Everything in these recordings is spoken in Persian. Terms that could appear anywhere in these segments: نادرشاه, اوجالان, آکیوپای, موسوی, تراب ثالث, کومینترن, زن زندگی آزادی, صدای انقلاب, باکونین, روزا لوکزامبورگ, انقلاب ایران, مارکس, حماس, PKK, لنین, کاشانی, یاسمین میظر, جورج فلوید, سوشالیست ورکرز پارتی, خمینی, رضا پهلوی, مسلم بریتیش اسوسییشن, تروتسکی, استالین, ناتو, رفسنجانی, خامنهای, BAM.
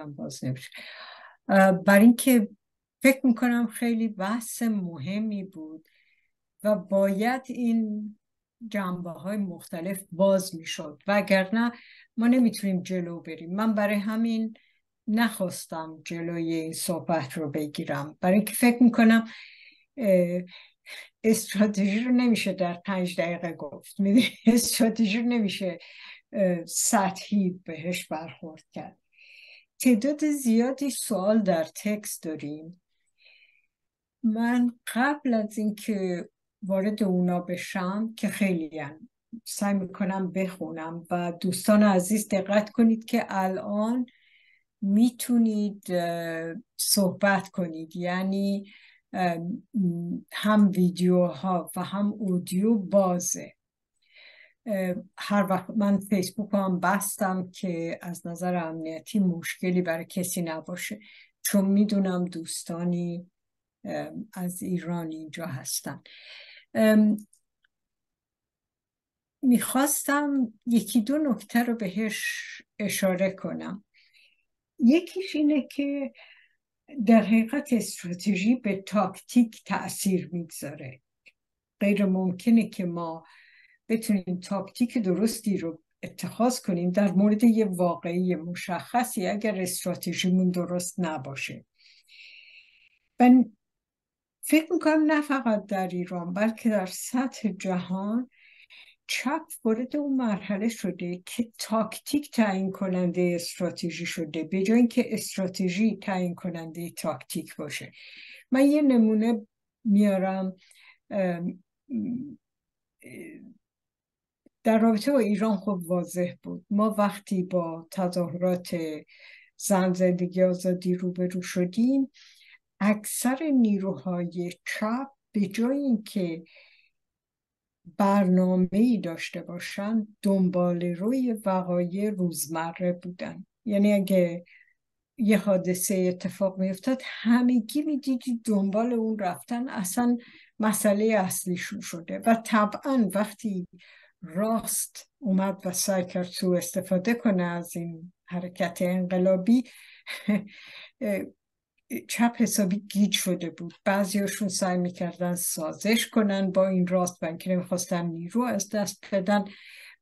هم باز نمیشه. برای اینکه فکر میکنم خیلی بحث مهمی بود و باید این جنبه های مختلف باز میشد وگرنه ما نمیتونیم جلو بریم. من برای همین نخواستم جلوی این صحبت رو بگیرم، برای اینکه فکر میکنم استراتژی رو نمیشه در 5 دقیقه گفت، استراتژی رو نمیشه سطحی بهش برخورد کرد. تعداد زیادی سوال در تکست داریم. من قبل از اینکه وارد اونا بشم که خیلی هم سعی میکنم بخونم و دوستان عزیز دقت کنید که الان میتونید صحبت کنید، یعنی هم ویدیوها و هم اودیو بازه. هر وقت من فیسبوک هم بستم که از نظر امنیتی مشکلی برای کسی نباشه، چون میدونم دوستانی از ایران اینجا هستن. میخواستم یکی دو نکته رو بهش اشاره کنم. یکیش اینه که در حقیقت استراتژی به تاکتیک تأثیر میگذاره. غیر ممکنه که ما بتونیم تاکتیک درستی رو اتخاذ کنیم در مورد یه واقعی مشخصی اگر استراتژیمون درست نباشه. من فکر میکنم نه فقط در ایران بلکه در سطح جهان چپ وارد اون مرحله شده که تاکتیک تعیین کننده استراتژی شده به جای اینکه استراتژی تعیین کننده تاکتیک باشه. من یه نمونه میارم در رابطه با ایران. خب واضح بود ما وقتی با تظاهرات زن زندگی آزادی روبرو شدیم، اکثر نیروهای چپ به جای اینکه برنامه‌ای داشته باشن دنبال روی وقایع روزمره بودن. یعنی اگه یه حادثه اتفاق می‌افتاد همگی می‌دیدی دنبال اون رفتن، اصلا مسئله اصلیشون شده. و طبعا وقتی راست اومد و سعی کرد سوء استفاده کنه از این حرکت انقلابی، چپ حسابی گیج شده بود. بعضیاشون سعی میکردن سازش کنن با این راست و اینکه نمیخواستن نیرو از دست بدن.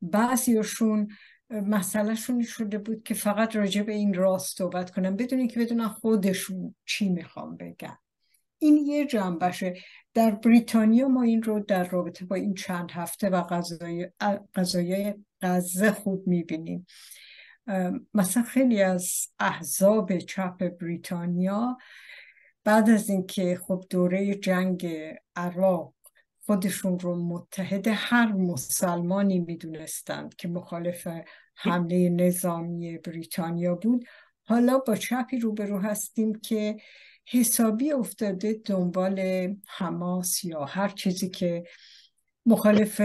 بعضیاشون مسئلهشون شده بود که فقط راجع به این راست صحبت کنن بدون اینکه بدونن خودشون چی میخوام بگن. این یه جنبشه. در بریتانیا ما این رو در رابطه با این چند هفته و قضایای غزه خوب میبینیم. مثلا خیلی از احزاب چپ بریتانیا بعد از اینکه خب دوره جنگ عراق خودشون رو متحد هر مسلمانی میدونستند که مخالف حمله نظامی بریتانیا بود، حالا با چپی روبرو هستیم که حسابی افتاده دنبال حماس یا هر چیزی که مخالف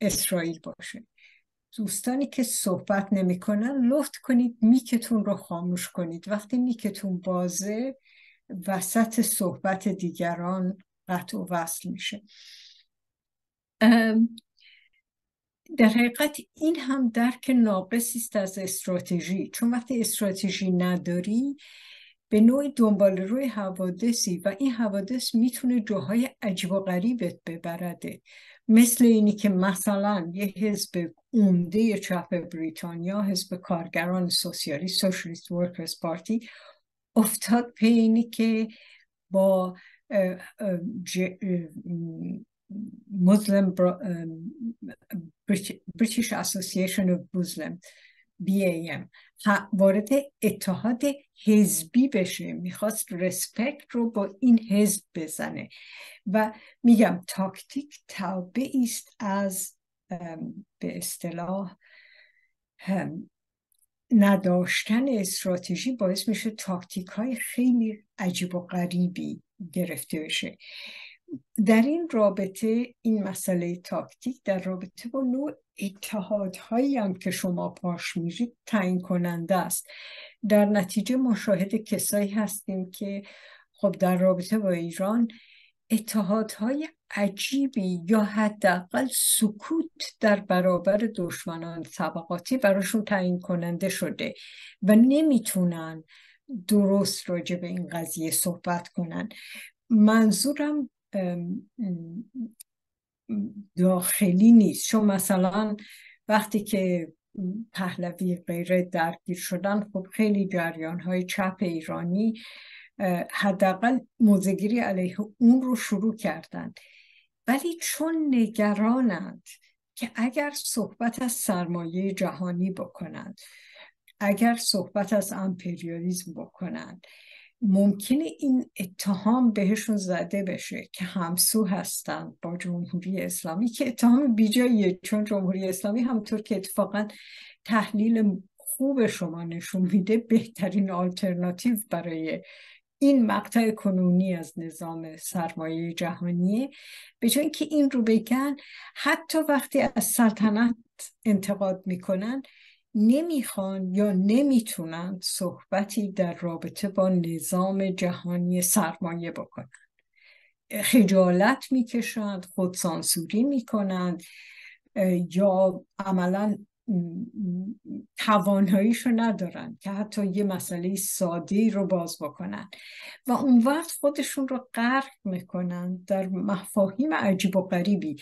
اسرائیل باشه. دوستانی که صحبت نمی کنن لطف کنید میکتون رو خاموش کنید. وقتی میکتون بازه وسط صحبت دیگران قطع و وصل میشه. در حقیقت این هم درک ناقصی است از استراتژی، چون وقتی استراتژی نداری به نوعی دنبال روی حوادثی و این حوادث میتونه جاهای عجیب و غریبت ببرده. مثل اینی که مثلا یه حزب عمده چپ بریتانیا، حزب کارگران سوسیالیست، سوشالیست ورکرز پارتی، افتاد پی اینی که با مسلم بریتیش اسوسییشن اف مسلم BAM وارد اتحاد حزبی بشه. میخواست رسپکت رو با این حزب بزنه. و میگم تاکتیک تابعی است از به اصطلاح نداشتن استراتژی، باعث میشه تاکتیک های خیلی عجیب و غریبی گرفته بشه. در این رابطه این مسئله تاکتیک در رابطه با نوع اتحادهایی هم که شما پاش میرید تعیین کننده است. در نتیجه مشاهده کسایی هستیم که خب در رابطه با ایران اتحادهای عجیبی یا حداقل سکوت در برابر دشمنان طبقاتی براشون تعیین کننده شده و نمیتونن درست راجع به این قضیه صحبت کنن. منظورم داخلی نیست، چون مثلا وقتی که پهلوی غیره درگیر شدن، خب خیلی جریان‌های چپ ایرانی حداقل موضع‌گیری علیه اون رو شروع کردند، ولی چون نگرانند که اگر صحبت از سرمایه جهانی بکنند، اگر صحبت از امپریالیسم بکنند، ممکنه این اتهام بهشون زده بشه که همسو هستند با جمهوری اسلامی، که اتهام بیجاییه، چون جمهوری اسلامی همطور که اتفاقا تحلیل خوب شما نشون میده بهترین آلترناتیو برای این مقطع کنونی از نظام سرمایه جهانیه. به جای اینکه این رو بگن، حتی وقتی از سلطنت انتقاد میکنن نمیخوان یا نمیتونن صحبتی در رابطه با نظام جهانی سرمایه بکنن، خجالت میکشند، خودسانسوری میکنند یا عملاً تواناییشو ندارن که حتی یه مسئله ساده‌ای رو باز بکنن و اون وقت خودشون رو غرق میکنن در مفاهیم عجیب و غریبی.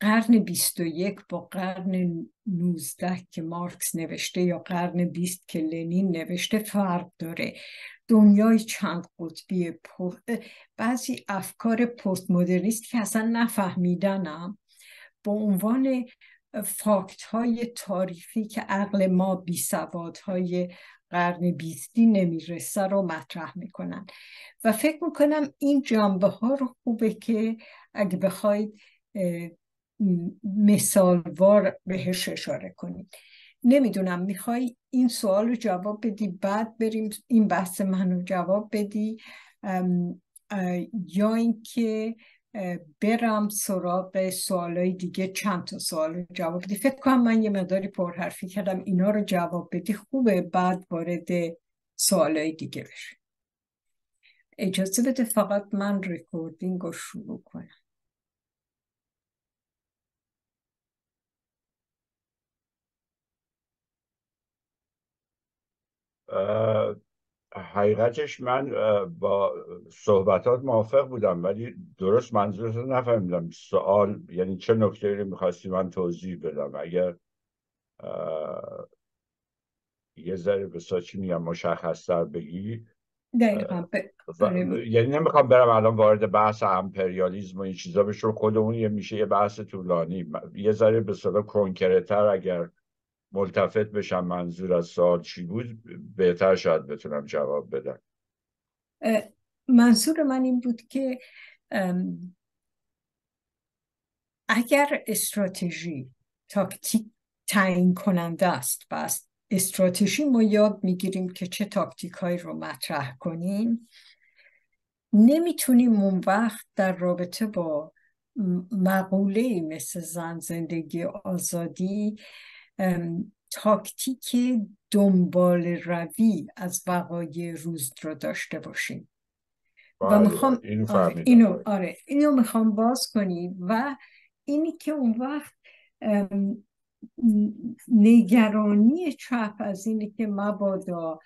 قرن 21 با قرن 19 که مارکس نوشته یا قرن 20 که لنین نوشته فرق داره. دنیای چند قطبی، بعضی افکار پست مدرنیست که اصلا نفهمیدنم با عنوان فاکت های تاریخی که عقل ما بی سواد های قرن 20 نمیرسه رو مطرح میکنن و فکر میکنم این جنبه ها رو خوبه که اگه بخواید مثالوار بهش اشاره کنید. نمیدونم میخوای این سوال رو جواب بدی بعد بریم این بحث منو جواب بدی یا اینکه برم سراغ سوالای دیگه؟ چند تا سوال رو جواب بدی. فکر کنم من یه مقداری پرحرفی کردم، اینا رو جواب بدی خوبه، بعد وارد سوالای دیگه بشیم. اجازه بده فقط من ریکوردینگ رو شروع کنم. حقیقتش من با صحبتات موافق بودم، ولی درست منظورت رو نفهمیدم. سوال یعنی چه نکته رو میخواستی من توضیح بدم؟ اگر یه ذره به ساچی میگم مشخص‌تر بگی. یعنی نمیخوام برم الان وارد بحث امپریالیسم و این چیزا بشه، خودمون یه میشه یه بحث طولانی. یه ذره به صدا کنکرت‌تر اگر ملتفت بشم منظور از سوال چی بود بهتر شاید بتونم جواب بدم. منظور من این بود که اگر استراتژی تاکتیک تعیین کننده است، پس استراتژی ما یاد میگیریم که چه تاکتیک هایی رو مطرح کنیم، نمیتونیم اون وقت در رابطه با مقوله‌ای مثل زن زندگی آزادی تاکتیک دنبال روی از وقایع روز رو داشته باشیم. و میخوام اینو میخوام باز کنیم و اینی که اون وقت نگرانی چپ از اینه که مبادا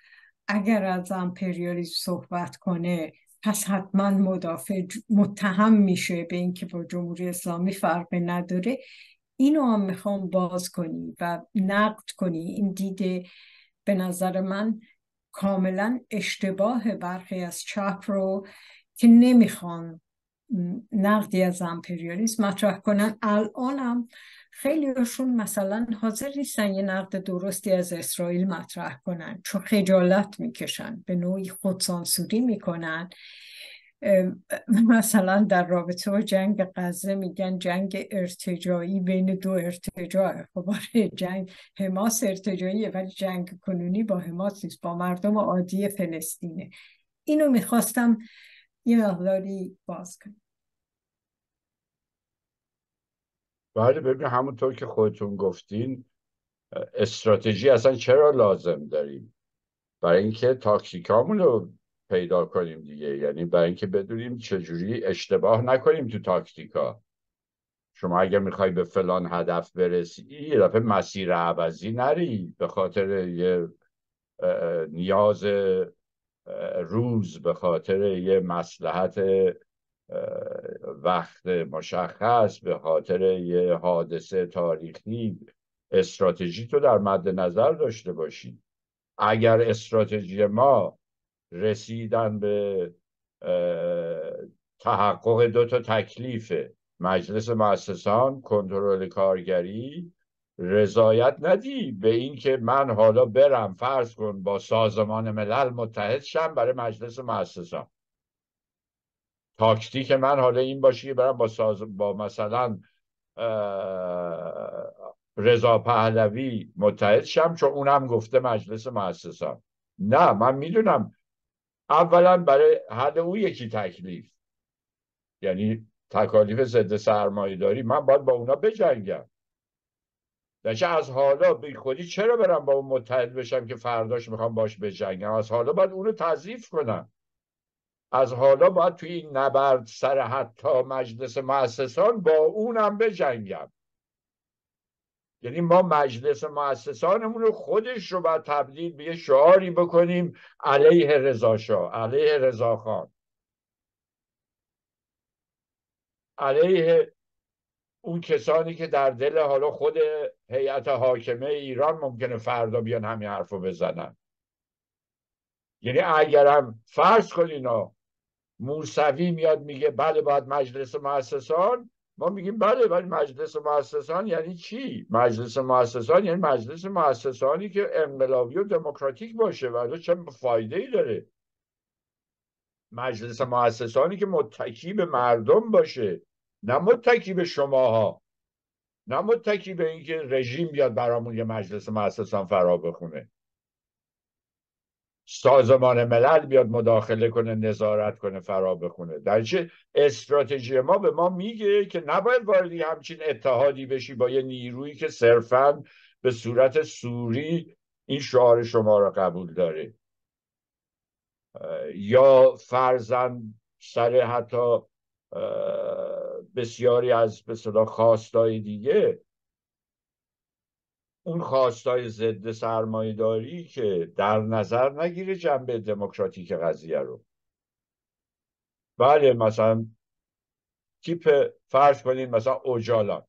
اگر از امپریالیسم صحبت کنه پس حتما مدافع متهم میشه به اینکه با جمهوری اسلامی فرقی نداره، اینو هم میخوام باز کنی و نقد کنی. این دیده به نظر من کاملا اشتباه برخی از چپ رو که نمیخوان نقدی از امپریالیسم مطرح کنن. الان هم خیلی هاشون مثلا حاضر نیستن یه نقد درستی از اسرائیل مطرح کنن، چون خجالت میکشن، به نوعی خودسانسوری میکنن. مثلا در رابطه با جنگ غزه میگن جنگ ارتجاعی بین دو ارتجاعه. خب جنگ حماس ارتجاعیه، ولی جنگ کنونی با حماس نیست، با مردم عادی فلسطینه. اینو میخواستم یه مقداری باز کنم. بله، ببین همونطور که خودتون گفتین استراتژی اصلا چرا لازم داریم؟ برای اینکه تاکتیکامون رو پیدا کنیم دیگه. یعنی برای اینکه بدونیم چجوری اشتباه نکنیم تو تاکتیکا. شما اگر میخوای به فلان هدف برسی یه دفعه مسیر عوضی نری به خاطر یه نیاز روز، به خاطر یه مصلحت وقت مشخص، به خاطر یه حادثه تاریخی. استراتژی تو در مد نظر داشته باشی. اگر استراتژی ما رسیدن به تحقق دو تا تکلیفه، مجلس مؤسسان، کنترل کارگری، رضایت ندی به این که من حالا برم فرض کن با سازمان ملل متحد شم برای مجلس مؤسسان. تاکتیک من حالا این باشه که برم با مثلا رضا پهلوی متحد شم چون اونم گفته مجلس مؤسسان. نه، من میدونم اولا برای حل او یکی تکلیف، یعنی تکالیف ضد سرمایه‌داری، من باید با اونا بجنگم. درچه از حالا بی خودی چرا برم با اون متحد بشم که فرداش میخوام باش بجنگم؟ از حالا باید اونو تضعیف کنم. از حالا باید توی این نبرد سر حتی مجلس مؤسسان با اونم بجنگم. یعنی ما مجلس مؤسسانمون رو خودش رو باید تبدیل به یه شعاری بکنیم علیه رضاشاه، علیه رضاخان، علیه اون کسانی که در دل حالا خود هیئت حاکمه ایران ممکنه فردا بیان همین حرف رو بزنن. یعنی اگرم فرض کنین موسوی میاد میگه بله باید مجلس مؤسسان، ما میگیم بله ولی مجلس مؤسسان یعنی چی؟ مجلس مؤسسان یعنی مجلس مؤسسانی که انقلابی و دموکراتیک باشه، ولی چه فایده ای داره؟ مجلس مؤسسانی که متکی به مردم باشه، نه متکی به شماها، نه متکی به اینکه رژیم بیاد برامون یه مجلس مؤسسان فرا بخونه، سازمان ملل بیاد مداخله کنه، نظارت کنه، فرا بخونه. در چه استراتژی ما به ما میگه که نباید واردی همچین اتحادی بشی با یه نیرویی که صرفاً به صورت سوری این شعار شما را قبول داره، یا فرزند سر حتی بسیاری از به اصطلاح خواستای دیگه، اون خواستای ضد سرمایه‌داری که در نظر نگیره جنبه دموکراتیک قضیه رو. بله مثلا تیپ فرض کنین مثلا اوجالان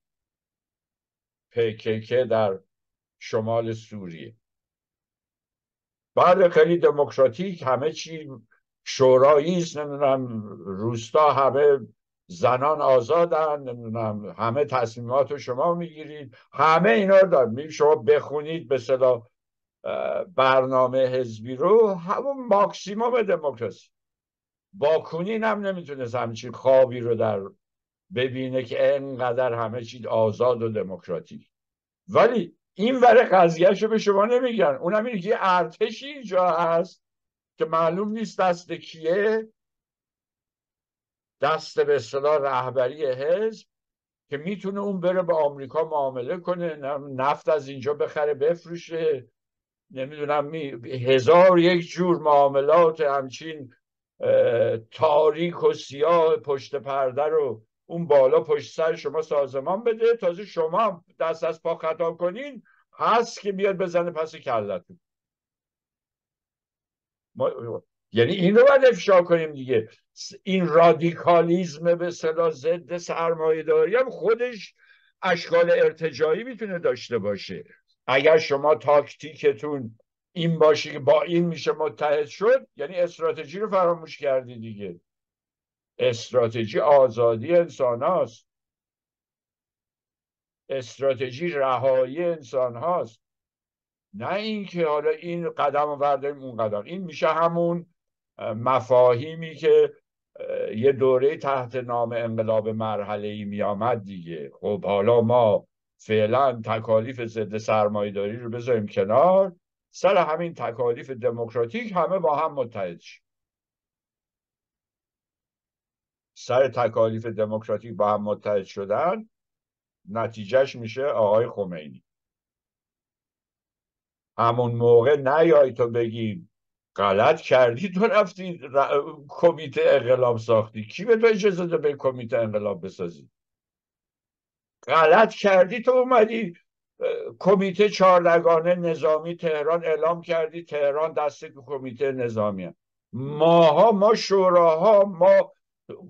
PKK در شمال سوریه، بله خیلی دموکراتیک، همه چی شورایی است، نمیدونم روستا همه زنان آزادن، نمیدونم همه تصمیمات رو شما میگیرید، همه اینا رو دارم. شما بخونید به صدا برنامه حزبی رو، همون ماکسیموم دموکراسی. باکونین هم نمیتونست همچین خوابی رو در ببینه که انقدر همه چیز آزاد و دموکراتیک. ولی این ور قضیه‌شو به شما نمیگن، اونم اینه که ارتشی اینجا هست که معلوم نیست دست کیه، دست به اصطلاح رهبری حزب، که میتونه اون بره به آمریکا معامله کنه، نفت از اینجا بخره بفروشه، نمیدونم هزار یک جور معاملات همچین تاریک و سیاه پشت پرده رو اون بالا پشت سر شما سازمان بده. تازه شما دست از پا خطا کنین هست که بیاد بزنه پس کلتون. یعنی این رو باید افشا کنیم دیگه. این رادیکالیزم به اصطلاح ضد سرمایه‌داری هم خودش اشکال ارتجاعی میتونه داشته باشه. اگر شما تاکتیکتون این باشه که با این میشه متحد شد، یعنی استراتژی رو فراموش کردی دیگه. استراتژی آزادی انسان هاست، استراتژی رهایی انسان هاست، نه اینکه حالا این قدم رو برداریم اون قدم. این میشه همون مفاهیمی که یه دوره تحت نام انقلاب مرحله‌ای میامد دیگه. خب حالا ما فعلا تکالیف ضد سرمایه‌داری رو بذاریم کنار، سر همین تکالیف دموکراتیک همه با هم متحد شیم. سر تکالیف دموکراتیک با هم متحد شدن نتیجهش میشه آقای خمینی. همون موقع نیای تو بگی غلط کردی، تو رفتی کمیته انقلاب ساختی. کی به تو اجازه داد به کمیته انقلاب بسازی؟ غلط کردی، تو اومدی کمیته چهاردگانه نظامی تهران اعلام کردی، تهران دست کمیته نظامیه. ما شوراها، ما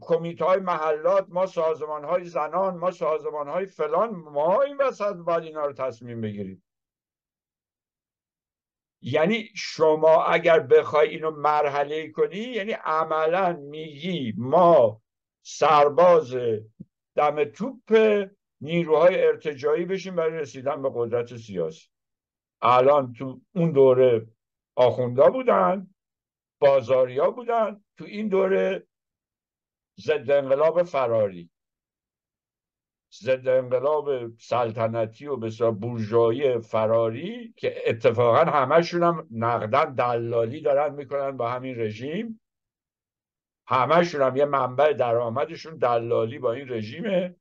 کمیته های محلات، ما سازمان های زنان، ما سازمان های فلان، ما این وسط باید اینا رو تصمیم بگیریم. یعنی شما اگر بخوای اینو مرحله کنی، یعنی عملا میگی ما سرباز دم توپ نیروهای ارتجاعی بشیم برای رسیدن به قدرت سیاسی. الان تو اون دوره آخوندا بودن، بازاریا بودن، تو این دوره ضد انقلاب فراری، ضد انقلاب سلطنتی و بسیار بورژوایی فراری که اتفاقا همشون هم نقدن دلالی دارن میکنن با همین رژیم، همشون هم یه منبع درآمدشون دلالی با این رژیمه.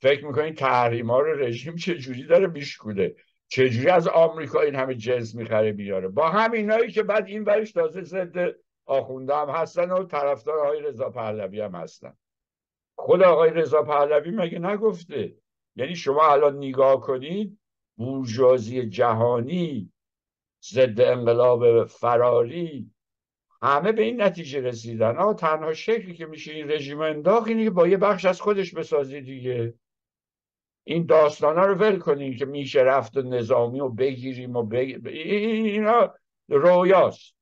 فکر میکنین تحریما رو رژیم چجوری داره میشکوله، چجوری از آمریکا این همه جنس میخره بیاره، با همینایی که بعد این ورش تازه ضد آخونده هم هستن و طرفدار آقای رضا پهلوی هم هستن. خود آقای رضا پهلوی مگه نگفته؟ یعنی شما الان نگاه کنید، بورژوازی جهانی، ضد انقلاب فراری، همه به این نتیجه رسیدن آقا تنها شکلی که میشه این رژیم انداخت اینه که با یه بخش از خودش بسازی دیگه. این داستانا رو ول کنین که میشه رفت و نظامی و بگیریم و اینا رویاست.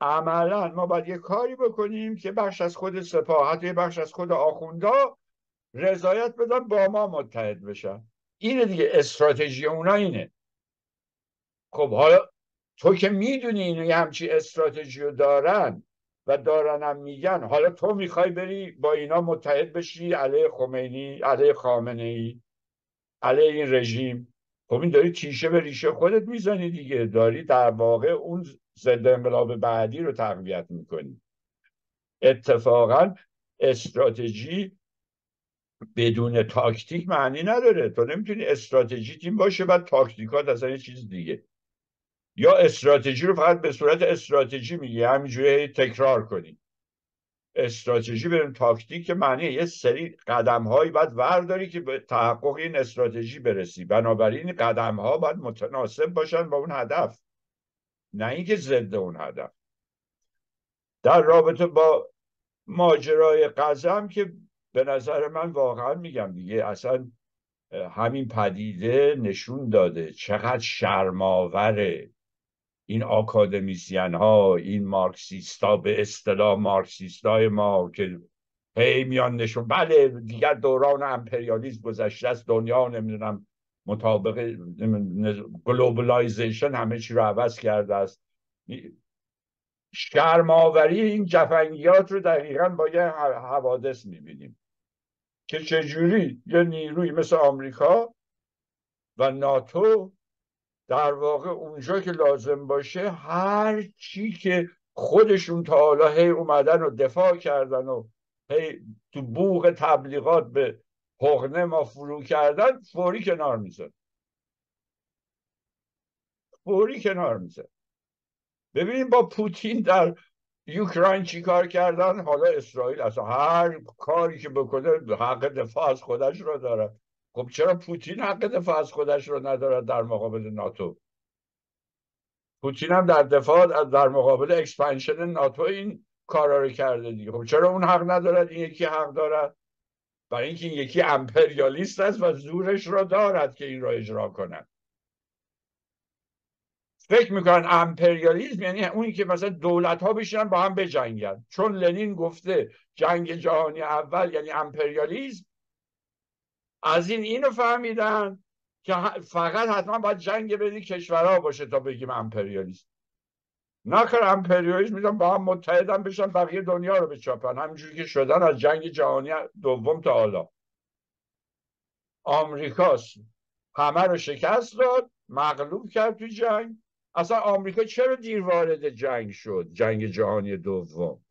عملا ما باید یه کاری بکنیم که بخش از خود سپاه، حتی بخش از خود آخوندا رضایت بدن، با ما متحد بشن. اینه دیگه استراتژی اونا اینه. خب حالا تو که میدونی اینو همچی استراتژی رو دارن و دارنم میگن، حالا تو میخوای بری با اینا متحد بشی علیه خمینی، علیه خامنه ای، علیه این رژیم. خب این داری تیشه به ریشه خودت میزنی دیگه، داری در واقع اون ضد انقلاب بعدی رو تقویت میکنی. اتفاقا استراتژی بدون تاکتیک معنی نداره. تو نمیتونی استراتژی تیم باشه بعد تاکتیکات اصلا یه چیز دیگه، یا استراتژی رو فقط به صورت استراتژی میگی همینجوری تکرار کنی. استراتژی بدون تاکتیک که معنی یه سری قدم‌هایی باید ورداری که به تحقق این استراتژی برسی. بنابراین قدم‌ها باید متناسب باشن با اون هدف، نه اینکه ضد اون هدف. در رابطه با ماجرای غزه که به نظر من واقعا میگم دیگه اصلا همین پدیده نشون داده چقدر شرم‌آوره این آکادمیسیان ها، این مارکسیستا، به اصطلاح مارکسیستای ما که هی میان نشون بله دیگر دوران امپریالیسم گذشته است، دنیا نمیدونم مطابق گلوبالایزیشن همه چی رو عوض کرده است. شرم‌آوری این جفنگیات رو دقیقاً با یه حوادث میبینیم که چجوری یه نیروی مثل آمریکا و ناتو در واقع اونجا که لازم باشه هر چی که خودشون تا حالا هی اومدن و دفاع کردن و هی تو بوق تبلیغات به حقنه ما فرو کردن، فوری کنار میزن، فوری کنار میزن. ببینیم با پوتین در یوکراین چی کار کردن، حالا اسرائیل اصلا هر کاری که بکنه حق دفاع از خودش رو داره. خب چرا پوتین حق دفاع از خودش رو ندارد در مقابل ناتو؟ پوتین هم در دفاع در مقابل اکسپنشن ناتو این کارا رو کرده دیگه. خب چرا اون حق ندارد، این یکی حق دارد؟ برای اینکه این یکی امپریالیست است و زورش رو دارد که این رو اجرا کند. فکر میکنن امپریالیسم یعنی اونی که مثلا دولت ها بشینن با هم بجنگن. چون لنین گفته جنگ جهانی اول یعنی امپریالیسم، از اینو فهمیدن که فقط حتما باید جنگ بین کشورها باشه تا بگیم امپریالیسم. ناخر امپریالیسم میگن با هم متحدن بشن بقیه دنیا رو بچاپن، همینجوری که شدن از جنگ جهانی دوم تا حالا. آمریکاست همه رو شکست داد، مغلوب کرد تو جنگ. اصلا آمریکا چرا دیر وارد جنگ شد، جنگ جهانی دوم؟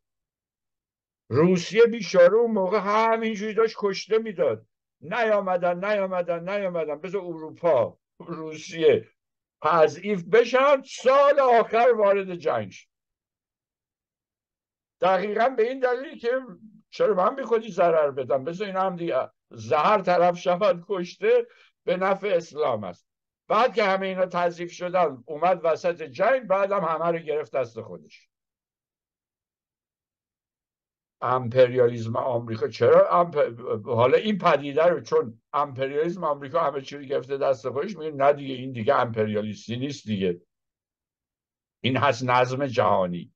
روسیه بیچاره اون موقع همینجوری داشت کشته میداد، نیامدن بذار اروپا، روسیه، تضعیف بشن، سال آخر وارد جنگ شد. دقیقا به این دلیلی که چرا من بیخودی ضرر بدم، بذار این هم دیگه زهر طرف شود کشته به نفع اسلام است. بعد که همه اینا تضعیف شدن اومد وسط جنگ، بعدم همه رو گرفت دست خودش. امپریالیسم آمریکا، چرا حالا این پدیده رو چون امپریالیسم آمریکا همه چی رو گرفته دست خودش، میگه نه دیگه این دیگه امپریالیستی نیست دیگه، این هست نظم جهانی.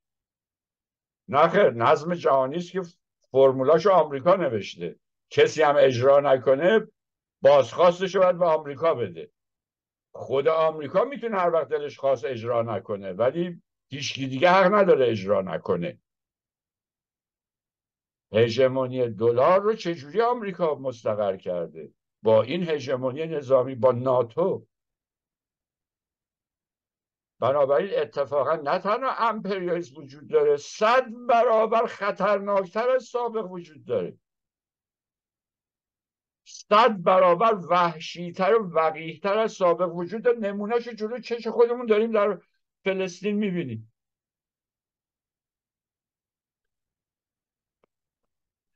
نه خیر، نظم جهانی است که فرمولاشو آمریکا نوشته، کسی هم اجرا نکنه بازخواستش رو باید به آمریکا بده. خود آمریکا میتونه هر وقت دلش خواست اجرا نکنه، ولی هیچکی دیگه حق نداره اجرا نکنه. هژمونی دلار رو چجوری آمریکا مستقر کرده؟ با این هژمونی نظامی، با ناتو. بنابراین اتفاقا نه تنها امپریالیسم وجود داره، 100 برابر خطرناکتر از سابق وجود داره، 100 برابر وحشیتر و وقیحتر از سابق وجود داره. نمونهش رو جلو چشم خودمون داریم در فلسطین میبینیم.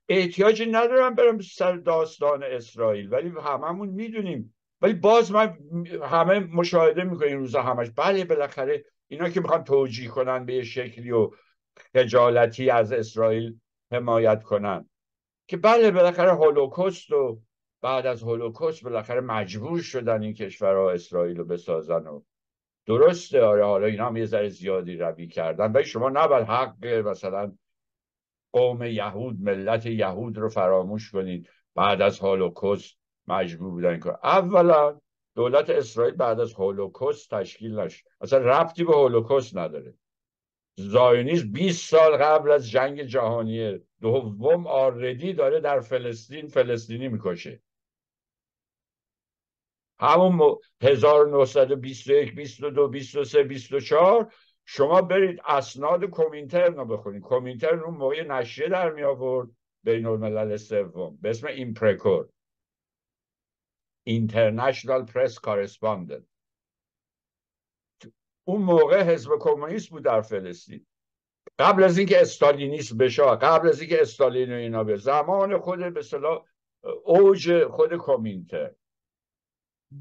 احتیاجی ندارم برم سر داستان اسرائیل، ولی هممون میدونیم، ولی باز من همه مشاهده میکنیم این روزا همش. بله بالاخره اینا که میخوان توجیه کنن به یه شکلی و خجالتی از اسرائیل حمایت کنن که بله بالاخره هولوکاست و بعد از هولوکاست بالاخره مجبور شدن این کشورها اسرائیل رو بسازن و درسته، آره حالا اینا هم یه ذره زیادی روی کردن، ولی شما نباید حق مثلا قوم یهود، ملت یهود رو فراموش کنید. بعد از هولوکاست مجبور بودن که اولا دولت اسرائیل بعد از هولوکاست تشکیل نشد، اصلا ربطی به هولوکاست نداره. زایونیسم 20 سال قبل از جنگ جهانی دوم آردی داره در فلسطین فلسطینی میکشه. همون 1921 22 23 24 شما برید اسناد کومینترن رو بخونید. کومینترن اون موقع نشریه در می آورد بین الملل سوم به اسم ایمپرکور، اینترنشنال پرس کارسپاندنت. اون موقع حزب کمونیست بود در فلسطین، قبل از اینکه استالینیسم بشه، قبل از اینکه استالین و اینا به زمان خود به اصطلاح اوج خود کومینترن،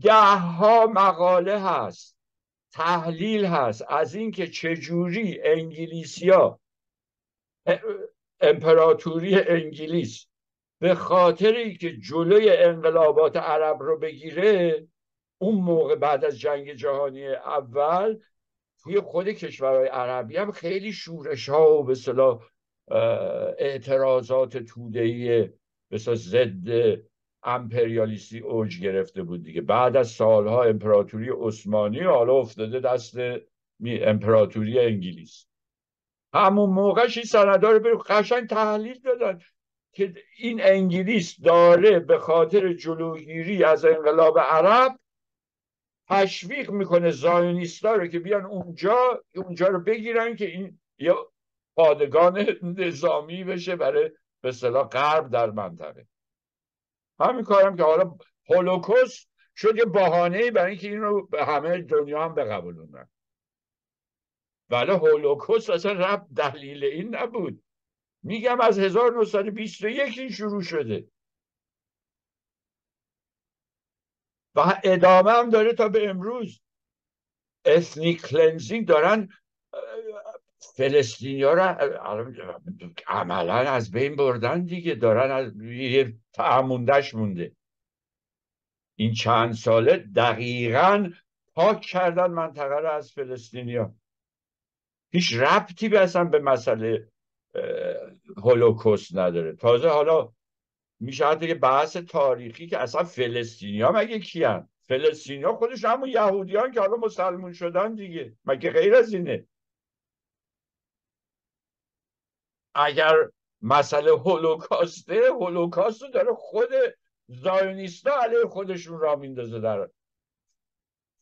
10ها مقاله هست، تحلیل هست از اینکه چجوری انگلیسیا، امپراتوری انگلیس به خاطر اینکه جلوی انقلابات عرب رو بگیره اون موقع بعد از جنگ جهانی اول توی خود کشورهای عربی هم خیلی شورش ها و به اصطلاح اعتراضات توده‌ای به اصطلاح ضد امپریالیستی اوج گرفته بود دیگه. بعد از سالها امپراتوری عثمانی حالا افتاده دست امپراتوری انگلیس، همون موقعش این سندا رو بریم قشنگ تحلیل دادن که این انگلیس داره به خاطر جلوگیری از انقلاب عرب تشویق میکنه زایونیستا رو که بیان اونجا رو بگیرن که این یه پادگان نظامی بشه برای به اصطلاح غرب در منطقه. همین کارم که حالا هولوکاست شد یه بهانه‌ای برای اینکه این رو همه دنیا هم بقبولونن. ولی هولوکاست اصلا رب دلیل این نبود. میگم از 1921 این شروع شده و ادامه هم داره تا به امروز. اثنیک کلنزینگ دارن فلسطینی‌ها رو عملا از بین بردن دیگه، دارن از یه تعموندش مونده. این چند ساله دقیقاً پاک کردن منطقه رو از فلسطینی‌ها. هیچ ربطی به مسئله هولوکاست نداره. تازه حالا میشه حتی که بحث تاریخی که اصلا فلسطینی‌ها مگه کیان؟ فلسطینی‌ها خودش همون یهودیان که حالا مسلمون شدن دیگه، مگه غیر از اینه؟ اگر مسئله هولوکاسته، هولوکاست رو داره خود زایونیستا علیه خودشون را میندازه در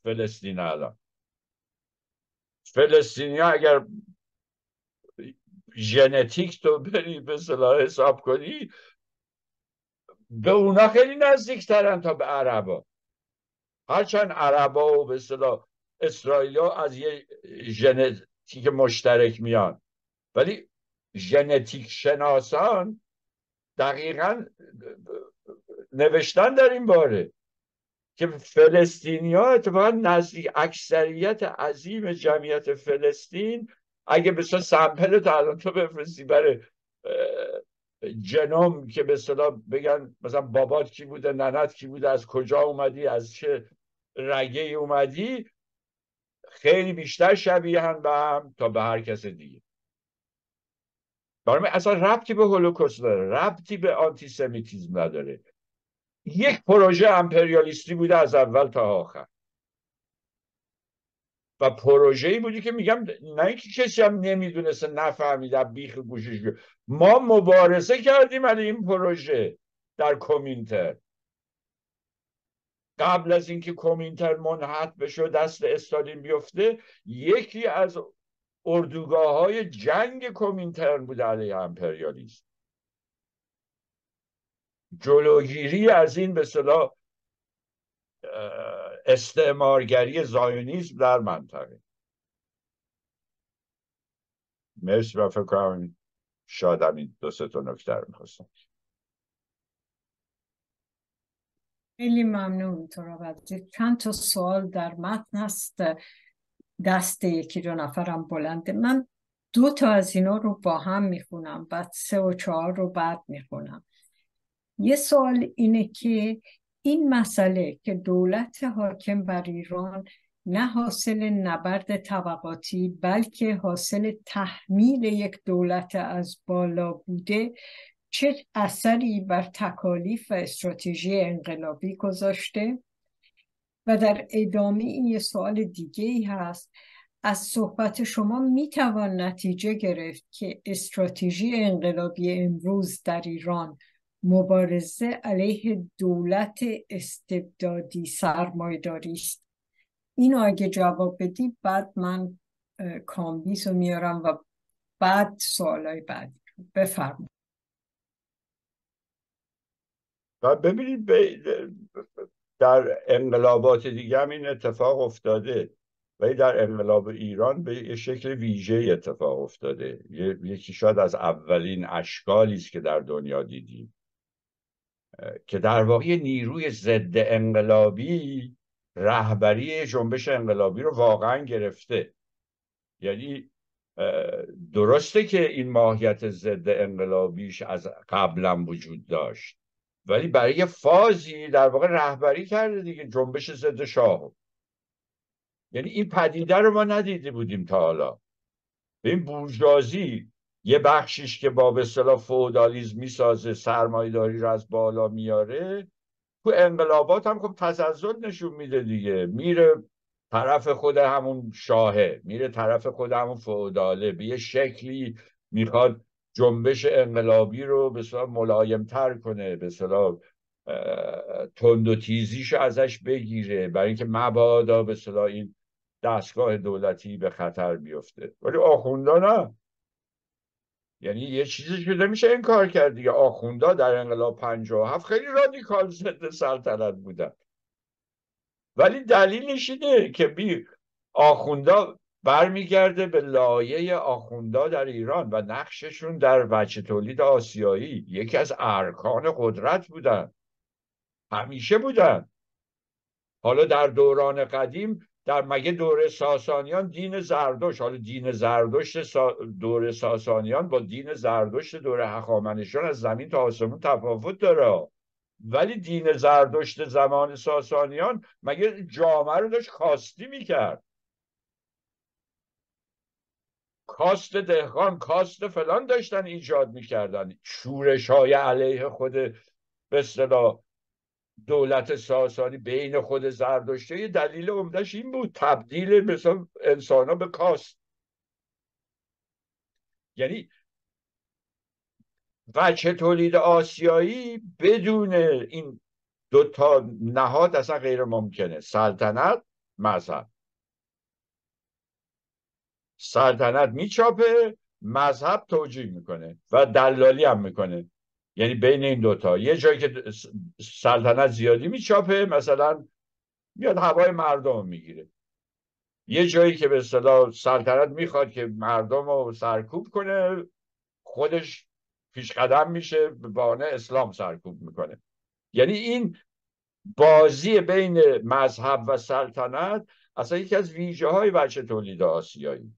فلسطین. الان فلسطینی‌ها اگر ژنتیک تو بری به اصطلاح حساب کنی به اونا خیلی نزدیکترن تا به عربا، هرچند عربا و به اصطلاح اسرائیلیا از یه ژنتیک مشترک میان، ولی ژنتیک شناسان دقیقاً نوشتن در این باره که فلسطینی‌ها اتفاقاً نزدیک اکثریت عظیم جمعیت فلسطین، اگه به اصطلاح سامپل تا الان تو بفرستی برای جنوم که به اصطلاح بگن مثلا بابات کی بوده، ننت کی بوده، از کجا اومدی، از چه رگه اومدی، خیلی بیشتر شبیه هم به هم تا به هر کس دیگه. برای من اصلا ربطی به هولوکاست نداره، ربطی به آنتیسمیتیزم نداره. یک پروژه امپریالیستی بوده از اول تا آخر و پروژه‌ای بودی که میگم نه اینکه کسی هم نمیدونسته، نفهمیده، بیخ گوشش بود. ما مبارزه کردیم علی این پروژه در کومینتر، قبل از اینکه کومینتر منحت بشه و دست استالین بیفته، یکی از اردوگاه‌های جنگ کومینتر بوده علیه امپریالیسم. جلوگیری از این به اصطلاح استعمارگری زایونیسم در منطقه. مرسی و فکر کنم شادم این دو سه تا نکته رو می‌خواستم. خیلی ممنون تراب. چند تا سوال در متن هست، دست یکی دو نفرم بلنده. من دو تا از اینا رو با هم میخونم، بعد 3 و 4 رو بعد میخونم. یه سوال اینه که این مسئله که دولت حاکم بر ایران نه حاصل نبرد طبقاتی بلکه حاصل تحمیل یک دولت از بالا بوده، چه اثری بر تکالیف و استراتژی انقلابی گذاشته؟ و در ادامه این یه سوال دیگه ای هست، از صحبت شما میتوان نتیجه گرفت که استراتژی انقلابی امروز در ایران مبارزه علیه دولت استبدادی سرمایه‌داری است؟ اینو اگه جواب بدی بعد من کامبیز رو میارم و بعد سوالای بعدی. بفرمایید. و ببینید در انقلابات دیگه هم این اتفاق افتاده، ولی در انقلاب ایران به یه شکل ویژه اتفاق افتاده. یکی شاید از اولین اشکالی است که در دنیا دیدیم که در واقع نیروی ضد انقلابی رهبری جنبش انقلابی رو واقعا گرفته. یعنی درسته که این ماهیت ضد انقلابیش از قبلا وجود داشت، ولی برای یه فازی در واقع رهبری کرده دیگه، جنبش ضد شاه. یعنی این پدیده رو ما ندیده بودیم تا حالا. این بورژوازی یه بخشیش که با به اصطلاح فئودالیسم میسازه، سرمایه‌داری رو از بالا میاره، تو انقلابات هم خب تزلزل نشون میده دیگه، میره طرف خود همون شاهه، میره طرف خود همون فئوداله، به یه شکلی میخواد جنبش انقلابی رو به اصطلاح ملایم‌تر کنه، به اصطلاح تند و تیزیش ازش بگیره، برای اینکه مبادا به اصطلاح این دستگاه دولتی به خطر بیفته. ولی آخوندا نه، یعنی یه چیزی که نمیشه انکار کرد دیگه. آخوندا در انقلاب 57 خیلی رادیکال ضد سلطنت بودن، ولی دلیلش اینه که آخوندا برمیگرده به لایه آخوندا در ایران و نقششون در وجه تولید آسیایی. یکی از ارکان قدرت بودن، همیشه بودن. حالا در دوران قدیم، در مگه دوره ساسانیان دین زردشت، حالا دین زردشت دوره ساسانیان با دین زردشت دوره هخامنشیان از زمین تا آسمون تفاوت داره، ولی دین زردشت زمان ساسانیان مگه جامعه رو داشت کاستی میکرد، کاست دهقان، کاست فلان داشتن ایجاد میکردن، شورش های علیه خود به اصطلاح دولت ساسانی بین خود زردشته. یه دلیل عمدهش این بود، تبدیل مثلا انسان ها به کاست. یعنی وجه تولید آسیایی بدون این دوتا نهاد اصلا غیر ممکنه، سلطنت مذهب. سلطنت میچاپه، مذهب توجیه میکنه و دلالی هم میکنه. یعنی بین این دوتا یه جایی که سلطنت زیادی میچاپه، مثلا میاد هوای مردم میگیره، یه جایی که به اصطلاح سلطنت میخواد که مردم رو سرکوب کنه، خودش پیش قدم میشه به بهانه اسلام سرکوب میکنه. یعنی این بازی بین مذهب و سلطنت اصلا یکی از ویژه های بچه تولید آسیایی،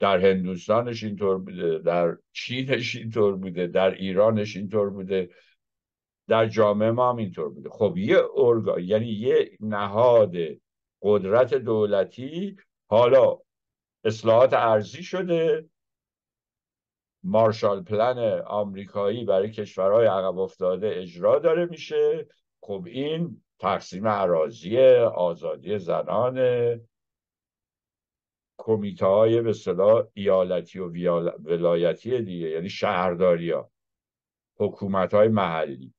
در هندوستانش اینطور بوده، در چینش اینطور بوده، در ایرانش اینطور بوده، در جامعه ما هم اینطور بوده. خب یه ارگان، یعنی یه نهاد قدرت دولتی، حالا اصلاحات ارضی شده، مارشال پلن آمریکایی برای کشورهای عقب افتاده اجرا داره میشه. خب این تقسیم اراضی، آزادی زنان، کمیته های به اصطلاح ایالتی و ولایتی دیگه، یعنی شهرداری ها، حکومت های محلی.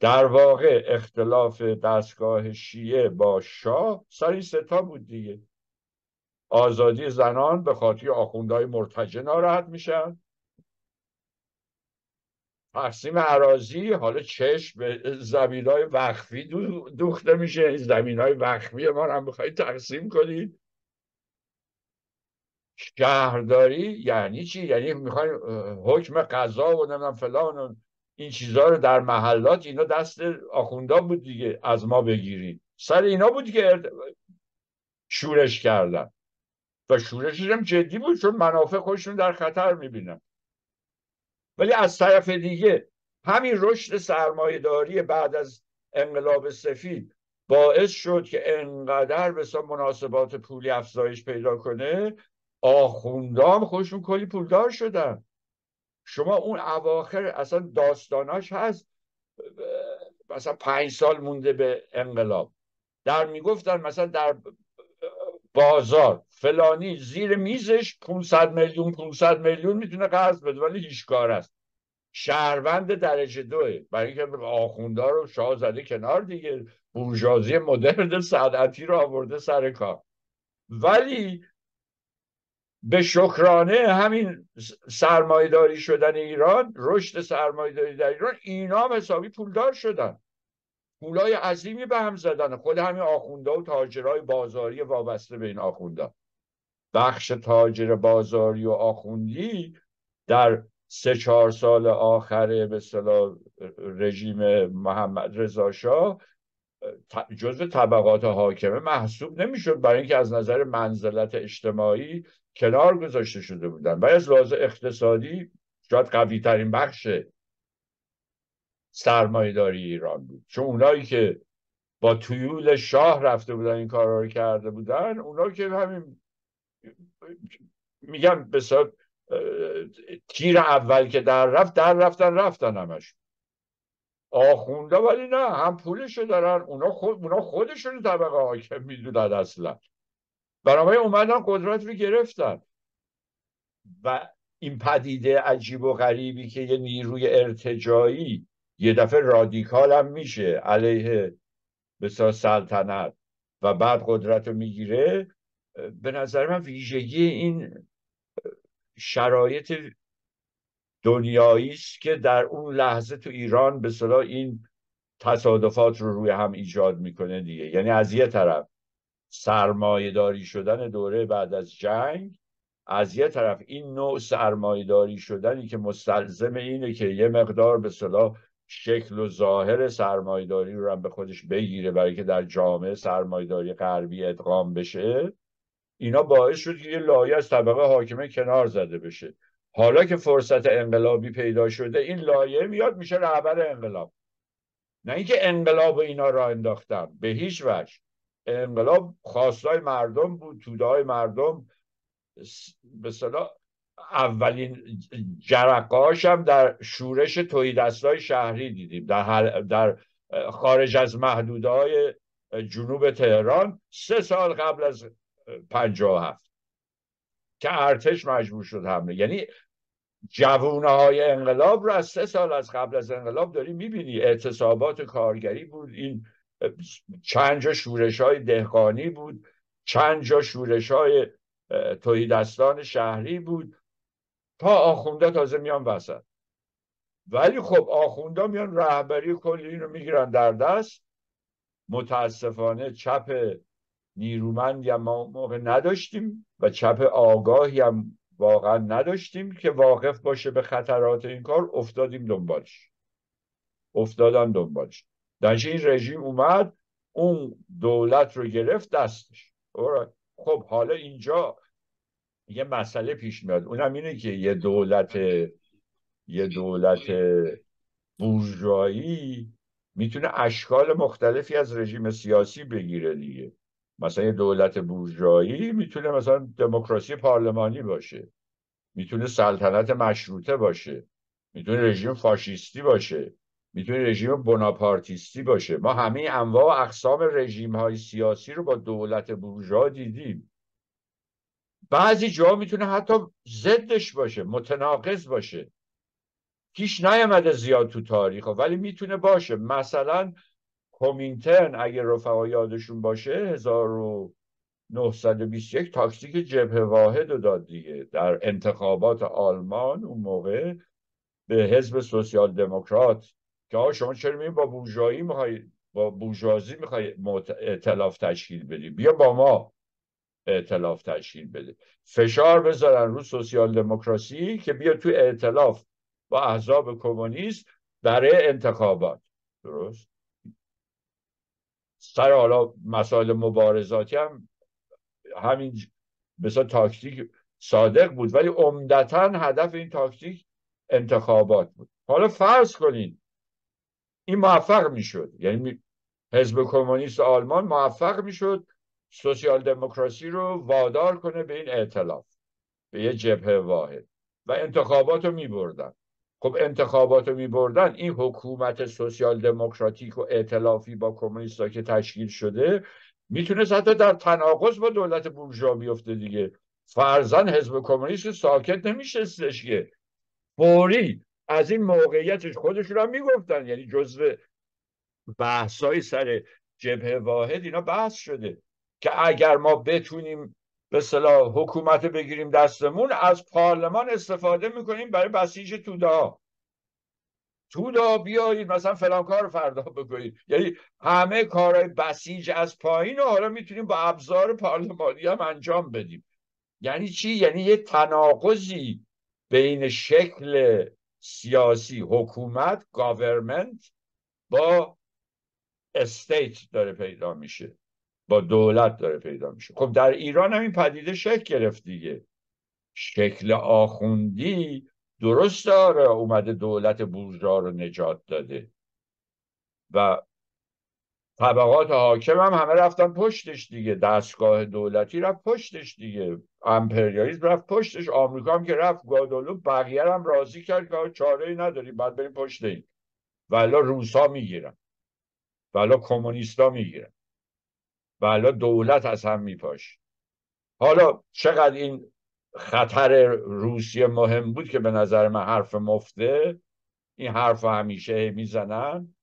در واقع اختلاف دستگاه شیعه با شاه سر این ستا بود دیگه. آزادی زنان به خاطر آخوندهای مرتجع ناراحت میشن، تقسیم اراضی، حالا چشم به زمینهای وقفی دوخته میشه، زمینهای وقفی ما هم بخواید تقسیم کنید. شهرداری یعنی چی؟ یعنی میخوایم حکم قضا و نمیدونم فلان و این چیزها رو در محلات، اینا دست آخوندا بود دیگه، از ما بگیرید. سر اینا بود که شورش کردن و شورشش هم جدی بود، چون منافع خودشون در خطر میبینن. ولی از طرف دیگه همین رشد سرمایه‌داری بعد از انقلاب سفید باعث شد که انقدر بسیار مناسبات پولی افزایش پیدا کنه، آخوندام خودشون کلی پولدار شدن. شما اون اواخر اصلا داستاناش هست، مثلا 5 سال مونده به انقلاب در میگفتن مثلا در بازار فلانی زیر میزش 500 میلیون میتونه قرض بده، ولی هیچ کار است، شهروند درجه دوه، برای اینکه آخوندا رو شاه زده کنار دیگه، بورژوازی مدرن صنعتی رو آورده سر کار. ولی به شکرانه همین سرمایه‌داری شدن ایران، رشد سرمایه‌داری در ایران، اینا هم حسابی پولدار شدن، پولای عظیمی به هم زدن. خود همین آخوندا و تاجرای بازاری وابسته به این آخوندا، بخش تاجر بازاری و آخوندی در 3-4 سال آخر به اصطلاح رژیم محمد رضا شاه جزو طبقات حاکمه محسوب نمیشد، برای اینکه از نظر منزلت اجتماعی کنار گذاشته شده بودن. برای از لحاظ اقتصادی شاید قوی ترین بخش سرمایه‌داری ایران بود، چون اونایی که با تویول شاه رفته بودن این کارا رو کرده بودن، اونایی که همین میگم بسیار تیر اول که در رفتن همش آخونده. ولی نه، هم پولشو دارن، اونا خودشون طبقه حاکم میدونن اصلا، بنابراین اومدن قدرت رو گرفتن. و این پدیده عجیب و غریبی که یه نیروی ارتجایی یه دفعه رادیکال هم میشه علیه مثلا سلطنت و بعد قدرت رو میگیره، به نظر من ویژگی این شرایط دنیایی است که در اون لحظه تو ایران به اصطلاح این تصادفات رو روی هم ایجاد میکنه دیگه. یعنی از یه طرف سرمایه‌داری شدن دوره بعد از جنگ، از یه طرف این نوع سرمایه‌داری شدنی که مستلزم اینه که یه مقدار به اصطلاح شکل و ظاهر سرمایه‌داری رو هم به خودش بگیره برای که در جامعه سرمایه‌داری غربی ادغام بشه. اینا باعث شد که یه لایه از طبقه حاکمه کنار زده بشه. حالا که فرصت انقلابی پیدا شده، این لایه میاد میشه رهبر انقلاب. نه اینکه انقلاب و اینا را انداختم، به هیچ وجه. انقلاب خواستای مردم بود، توده‌های مردم، به اصطلاح اولین جرقه‌هاش هم در شورش تهیدستای شهری دیدیم، در خارج از محدوده‌های جنوب تهران 3 سال قبل از 57 که ارتش مجبور شد حمله. یعنی جوونه‌های انقلاب رو از 3 سال از قبل از انقلاب داری می‌بینی. اعتصابات کارگری بود، این چند جا شورش‌های دهقانی بود، چند جا شورش‌های تهیدستان شهری بود، تا آخونده تازه میان وسط. ولی خب آخونده میان رهبری کلی رو میگیرن در دست. متاسفانه چپ نیرومندی هم ما موقع نداشتیم و چپ آگاهی هم واقعا نداشتیم که واقف باشه به خطرات این کار. افتادم دنبالش. درنچه این رژیم اومد اون دولت رو گرفت دستش. خب حالا اینجا یه مسئله پیش میاد، اونم اینه که یه دولت بورژوایی میتونه اشکال مختلفی از رژیم سیاسی بگیره دیگه. مثلا یه دولت بورژوایی میتونه مثلا دموکراسی پارلمانی باشه، میتونه سلطنت مشروطه باشه، میتونه رژیم فاشیستی باشه، میتونه رژیم بناپارتیستی باشه. ما همه انواع و اقسام رژیم‌های سیاسی رو با دولت بورژوا دیدیم. بعضی جا میتونه حتی ضدش باشه، متناقض باشه، هیچ نیامده زیاد تو تاریخ، ولی میتونه باشه. مثلا کومینترن اگر رفقا یادشون باشه 1921 تاکتیک جبهه واحد رو داد دیگه. در انتخابات آلمان اون موقع به حزب سوسیال دموکرات که شما چرا میبینید با بورژوازی میخوای ائتلاف تشکیل بدی، بیا با ما ائتلاف تشکیل بده، فشار بذارن رو سوسیال دموکراسی که بیا تو ائتلاف با احزاب کمونیست برای انتخابات. درست سر حالا مسائل مبارزاتی هم همین مثلا تاکتیک صادق بود، ولی عمدتاً هدف این تاکتیک انتخابات بود. حالا فرض کنین این موفق میشد، یعنی حزب کمونیست آلمان موفق میشد سوسیال دموکراسی رو وادار کنه به این ائتلاف، به یه جبهه واحد، و انتخابات رو میبردن. خب انتخابات رو میبردن، این حکومت سوسیال دموکراتیک و ائتلافی با کمونیستا که تشکیل شده میتونست حتی در تناقض با دولت بورژوا بیفته دیگه. فرضاً حزب کمونیست ساکت نمیشستش که فوری از این موقعیتش خودشون هم میگفتن، یعنی جزو بحثای سر جبهه واحد اینا بحث شده که اگر ما بتونیم به اصطلاح حکومت بگیریم دستمون، از پارلمان استفاده میکنیم برای بسیج توده ها بیایید مثلا فلان کار فردا بکنید. یعنی همه کارهای بسیج از پایین و حالا میتونیم با ابزار پارلمانی هم انجام بدیم. یعنی چی؟ یعنی یه تناقضی بین شکل سیاسی حکومت گاورمنت با استیت داره پیدا میشه، با دولت داره پیدا میشه. خب در ایران هم این پدیده شکل گرفت دیگه. شکل آخوندی درست داره اومده دولت بورژوا رو نجات داده و طبقات حاکم هم همه رفتن پشتش دیگه، دستگاه دولتی رفت پشتش دیگه، امپریالیسم رفت پشتش، آمریکا هم که رفت گادولو بقیه هم راضی کرد که چاره‌ای نداریم باید بریم پشت این، والا روسا میگیرن، والا کمونیستا میگیرن، والا دولت از هم میپاشه. حالا چقدر این خطر روسیه مهم بود که به نظر من حرف مفته، این حرف همیشه میزنن،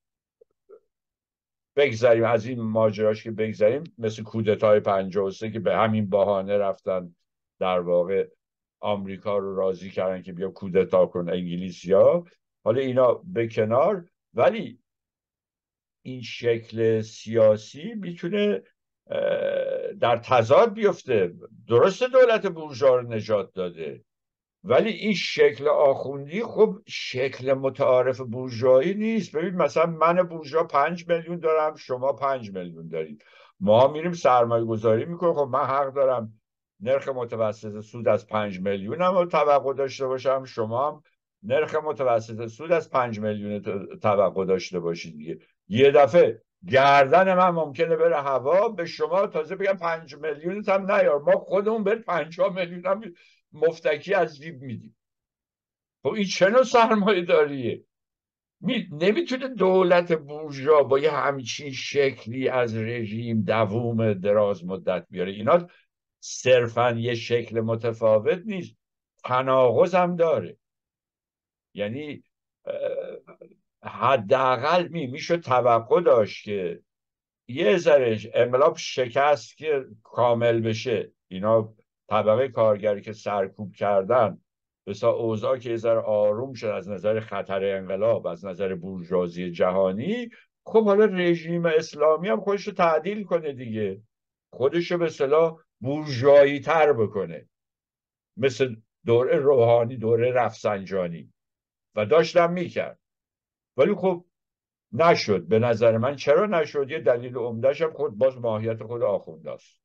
بگذاریم از این ماجراش که بگذاریم، مثل کودتای 53 که به همین بهانه رفتن در واقع آمریکا رو راضی کردن که بیا کودتا کن انگلیسیا. حالا اینا به کنار، ولی این شکل سیاسی میتونه در تضاد بیفته. درست دولت بورژوا رو نجات داده، ولی این شکل آخوندی خب شکل متعارف بورژوایی نیست. ببین مثلا من بورژوا 5 میلیون دارم، شما 5 میلیون دارید، ما میریم سرمایه گذاری میکنیم. خب من حق دارم نرخ متوسط سود از 5 میلیونم رو توقع داشته باشم، شما هم نرخ متوسط سود از 5 میلیون توقع داشته باشید دیگه. یه دفعه گردن من ممکنه بره هوا، به شما تازه بگم 5 میلیونت هم نیار، ما خودمون بر 5 میلیون هم مفتکی از جیب میدیم. خب این چه نوع سرمایه داریه؟ نمیتونه دولت بورژوا با یه همچین شکلی از رژیم دوام دراز مدت بیاره. اینا صرفا یه شکل متفاوت نیست، تناقض هم داره. یعنی حداقل میشد توقع داشت که یه ذره انقلاب شکست که کامل بشه، اینا طبقه کارگری که سرکوب کردن، بسا اوضاع که یه ذره آروم شد از نظر خطر انقلاب، از نظر بورژوازی جهانی. خب حالا رژیم اسلامی هم خودش رو تعدیل کنه دیگه، خودشو به اصطلاح بورژوایی تر بکنه، مثل دوره روحانی، دوره رفسنجانی، و داشتم میکرد. ولی خب نشد. به نظر من چرا نشد؟ یه دلیل عمده‌ش هم خود باز ماهیت خود آخونداست.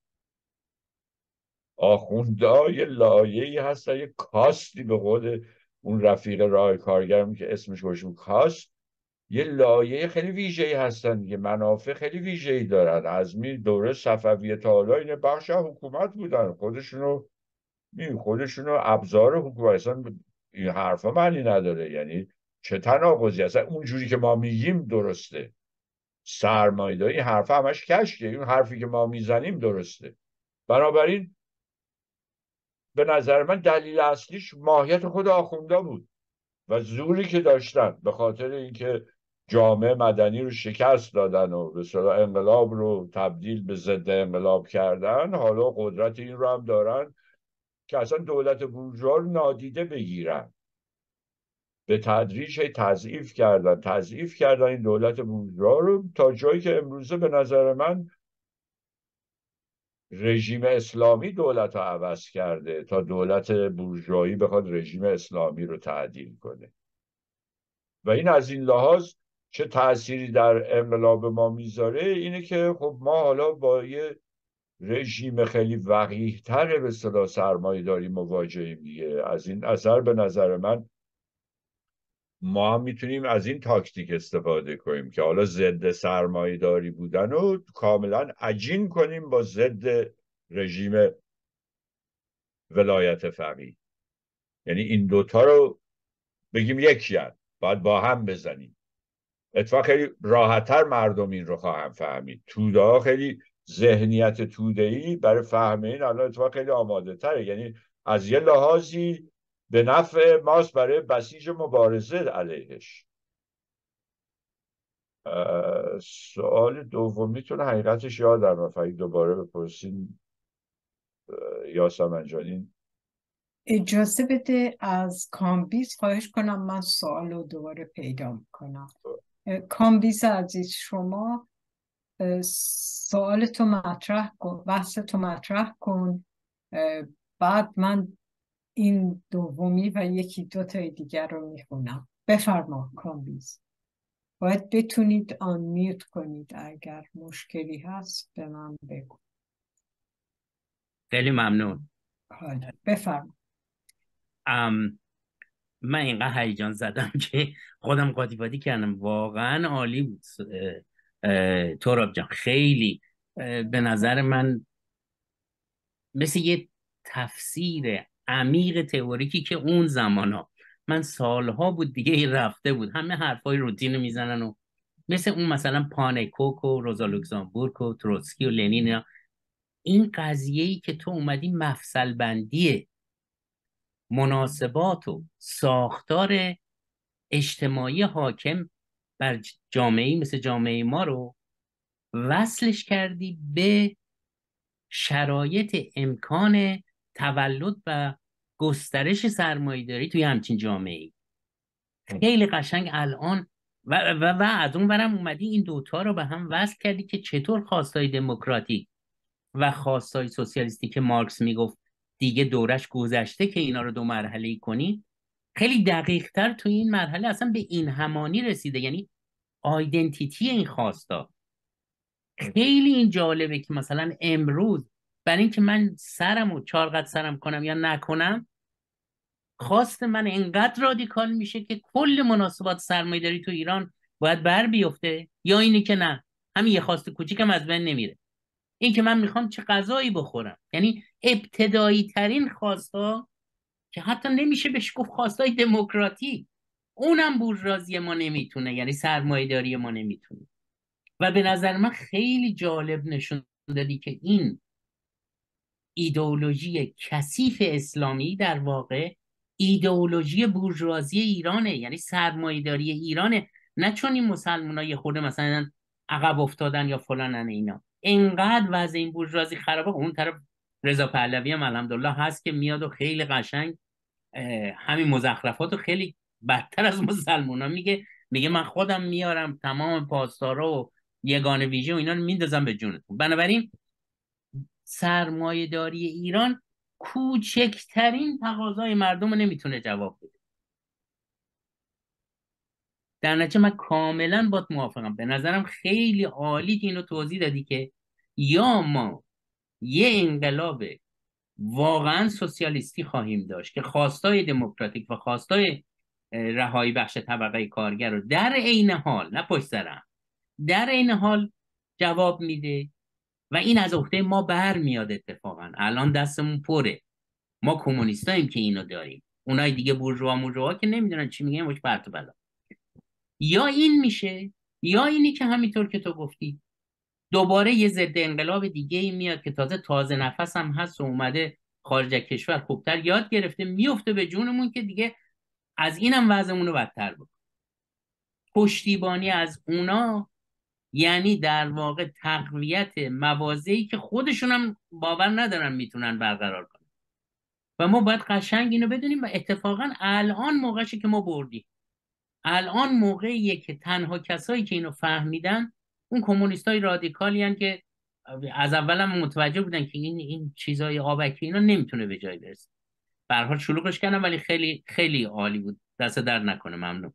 آخوندها یه لایه‌ای هستن، یه کاستی، به قول اون رفیق راه کارگرم که اسمش گوشون کاست، یه لایه خیلی ویژه‌ای هستن، یه منافع خیلی ویژه‌ای دارن. از این دوره صفویه تا حالا این بخش حکومت بودن، خودشونو ابزار حکومت. اصلا این حرفا معنی نداره. یعنی چه تناقضی؟ اصلا اونجوری که ما میگیم درسته، سرمایه‌داری این حرف همش کشکه، اون حرفی که ما میزنیم درسته. بنابراین به نظر من دلیل اصلیش ماهیت خود آخوندا بود و زوری که داشتن، به خاطر اینکه جامعه مدنی رو شکست دادن و به صلاح انقلاب رو تبدیل به ضد انقلاب کردن، حالا قدرت این رو هم دارن که اصلا دولت بورژوا رو نادیده بگیرن. به تدریج تضعیف کردن این دولت بورژوا رو تا جایی که امروزه به نظر من رژیم اسلامی دولت رو عوض کرده تا دولت بورژوایی بخواد رژیم اسلامی رو تعدیل کنه. و این از این لحاظ چه تأثیری در انقلاب ما میذاره؟ اینه که خب ما حالا با یه رژیم خیلی وقیح‌تر به اصطلاح سرمایه‌داری مواجهیم دیگه. از این اثر به نظر من ما هم میتونیم از این تاکتیک استفاده کنیم که حالا ضد سرمایه‌داری بودن و کاملا عجین کنیم با ضد رژیم ولایت فقیه. یعنی این دوتا رو بگیم یکی هست، باید با هم بزنیم. اتفاق خیلی راحت‌تر مردم این رو خواهم فهمید. توده‌ها خیلی ذهنیت توده‌ای برای فهم این الان اتفاق خیلی آماده تره. یعنی از یه لحاظی به نفع ماست برای بسیج مبارزه علیهش. سوال دومیتون حقیقتش یادم رفت، اگه دوباره بپرسین یاسمن جان اجازه بده از کامبیز خواهش کنم من سوال رو دوباره پیدا میکنم. کامبیز عزیز شما سوال تو مطرح کن، بحث تو مطرح کن، بعد من این دومی و یکی دو تای دیگر رو میخونم. بفرما کامبیز. باید بتونید آن میوت کنید، اگر مشکلی هست به من بگو. خیلی ممنون. بفرما. من اینقدر هیجان زدم که خودم قاطی کردم. واقعا عالی بود تراب جان. خیلی به نظر من مثل یه تفسیر عمیق تئوریکی که اون زمان ها من سالها بود دیگه رفته بود، همه حرفای روتین میزنن و مثل اون مثلا پانکوک و روزا لوکزامبورگ و تروتسکی و لنین. این قضیه‌ای که تو اومدی مفصل بندی مناسبات و ساختار اجتماعی حاکم بر جامعه‌ای مثل جامعه ما رو وصلش کردی به شرایط امکان تولد و گسترش سرمایه‌داری توی همچین جامعه‌ای. خیلی قشنگ الان و از اون برم اومدی این دوتا رو به هم وصل کردی که چطور خواستای دموکراتیک و خواستای سوسیالیستی که مارکس میگفت دیگه دورش گذشته که اینا رو دو مرحله‌ای کنی، خیلی دقیق‌تر توی این مرحله اصلا به این همانی رسیده. یعنی آیدنتیتی این خواستا خیلی این جالبه که مثلا امروز برای اینکه من سرم و چارقد سرم کنم یا نکنم، خواست من اینقدر رادیکال میشه که کل مناسبات سرمایه‌داری تو ایران باید بر بیفته، یا اینه که نه، همین یه خواست کوچیکم از بین نمیره، این که من میخوام چه غذایی بخورم. یعنی ابتدایی ترین خواستا که حتی نمیشه بهش گفت خواستای دموکراتی، اونم بورژوازی ما نمیتونه، یعنی سرمایه‌داری ما نمیتونه. و به نظر من خیلی جالب نشون دادی که این ایدئولوژی کثیف اسلامی در واقع ایدئولوژی بورژوازی ایرانه، یعنی سرمایه‌داری ایرانه. نه چون این مسلمانای خورده مثلا عقب افتادن یا فلانن، اینا اینقدر وضع این بورژوازی خرابه. اون طرف رضا پهلوی هم الحمدلله هست که میاد و خیلی قشنگ همین مزخرفاتو خیلی بدتر از مسلمانا میگه من خودم میارم تمام پاسدارا و یگان ویژه و اینا رو میندازم به جونتون. بنابراین سرمایه‌داری ایران کوچکترین تقاضای مردم رو نمیتونه جواب بده. در نتیجه من کاملا باهات موافقم. به نظرم خیلی عالی که اینو توضیح دادی که یا ما یه انقلاب واقعا سوسیالیستی خواهیم داشت که خواستای دموکراتیک و خواستای رهایی بخش طبقه کارگر رو در عین حال، نه پشت سرم، در عین حال جواب میده و این از عهده ما بر میاد. اتفاقا الان دستمون پره، ما کمونیستاییم که اینو داریم، اونای دیگه بورژوا که نمیدونن چی میگن، وش پرت و بالا. یا این میشه یا اینی که همینطور که تو گفتی دوباره یه ضد انقلاب دیگه ای میاد که تازه نفس هم هست و اومده خارج کشور خوبتر یاد گرفته، میفته به جونمون که دیگه از اینم وضعمون رو بدتر بکنه. پشتیبانی از اونا یعنی در واقع تقویت موازهی که خودشون هم باور ندارن میتونن برقرار کنن و ما باید قشنگ اینو بدونیم و اتفاقا الان موقعشه که ما بردیم. الان موقعیه که تنها کسایی که اینو فهمیدن اون کمونیستای رادیکالی هن که از اول هم متوجه بودن که این چیزای آبکی اینا نمیتونه به جای برسه. به هر حال شلوغش کردم ولی خیلی خیلی عالی بود. دست درد نکنه. ممنون.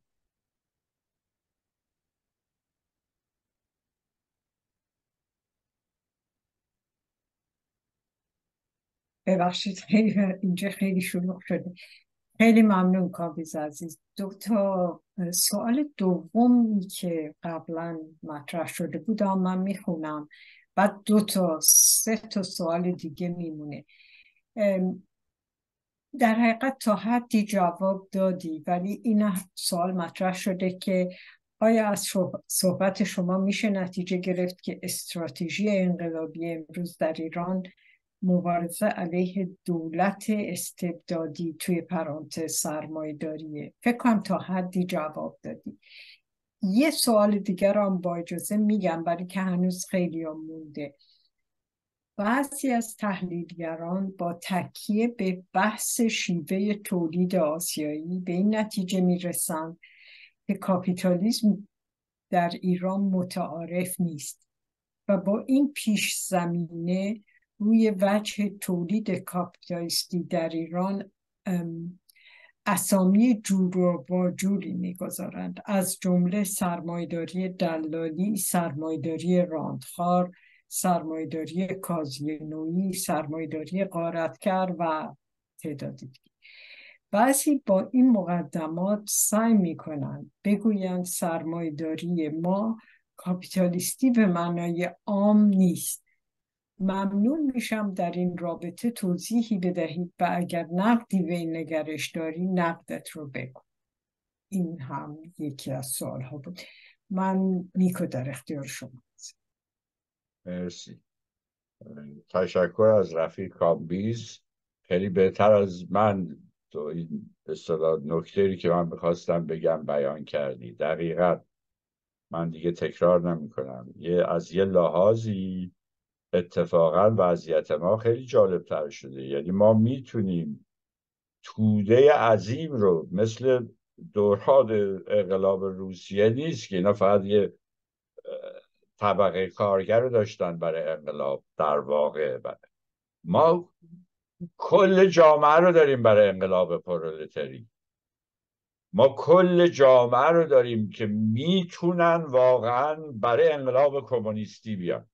ببخشید اینجا خیلی شلوغ شده. خیلی ممنون کاویز عزیز. دو تا سوال دومی که قبلا مطرح شده بود من میخونم، بعد سه تا سوال دیگه میمونه. در حقیقت تا حدی جواب دادی ولی این سوال مطرح شده که آیا از صحبت شما میشه نتیجه گرفت که استراتژی انقلابی امروز در ایران مبارزه علیه دولت استبدادی توی پرانتز سرمایه‌داریه؟ فکر کنم تا حدی جواب دادی. یه سوال دیگر هم با اجازه میگم برای که هنوز خیلی هم مونده. بعضی از تحلیلگران با تکیه به بحث شیوه تولید آسیایی به این نتیجه میرسن که کاپیتالیسم در ایران متعارف نیست و با این پیش زمینه روی وجه تولید کاپیتالیستی در ایران اسامی جور و واجوری می‌گذارند، از جمله سرمایه‌داری دلالی، سرمایه‌داری راندخوار، سرمایه‌داری کازینویی، سرمایه‌داری غارتگر و تعداد دیگه. بعضی با این مقدمات سعی می‌کنند بگویند سرمایه‌داری ما کاپیتالیستی به معنای عام نیست. ممنون میشم در این رابطه توضیحی بدهید و اگر نقدی به این نگرش داری نقدت رو بگو. این هم یکی از سوال ها بود. من نیکو در اختیار شما. مرسی. تشکر از رفیق کابیز. خیلی بهتر از من تو این اصطلاح نکته‌ای که من بخواستم بگم بیان کردی. دقیقاً من دیگه تکرار نمی کنم. از یه لحاظی اتفاقا وضعیت ما خیلی جالبتر شده، یعنی ما میتونیم توده عظیم رو مثل دوران انقلاب روسیه نیست که اینا فقط یه طبقه کارگر رو داشتن برای انقلاب، در واقع ما کل جامعه رو داریم برای انقلاب پرولتاری، ما کل جامعه رو داریم که میتونن واقعا برای انقلاب کمونیستی بیان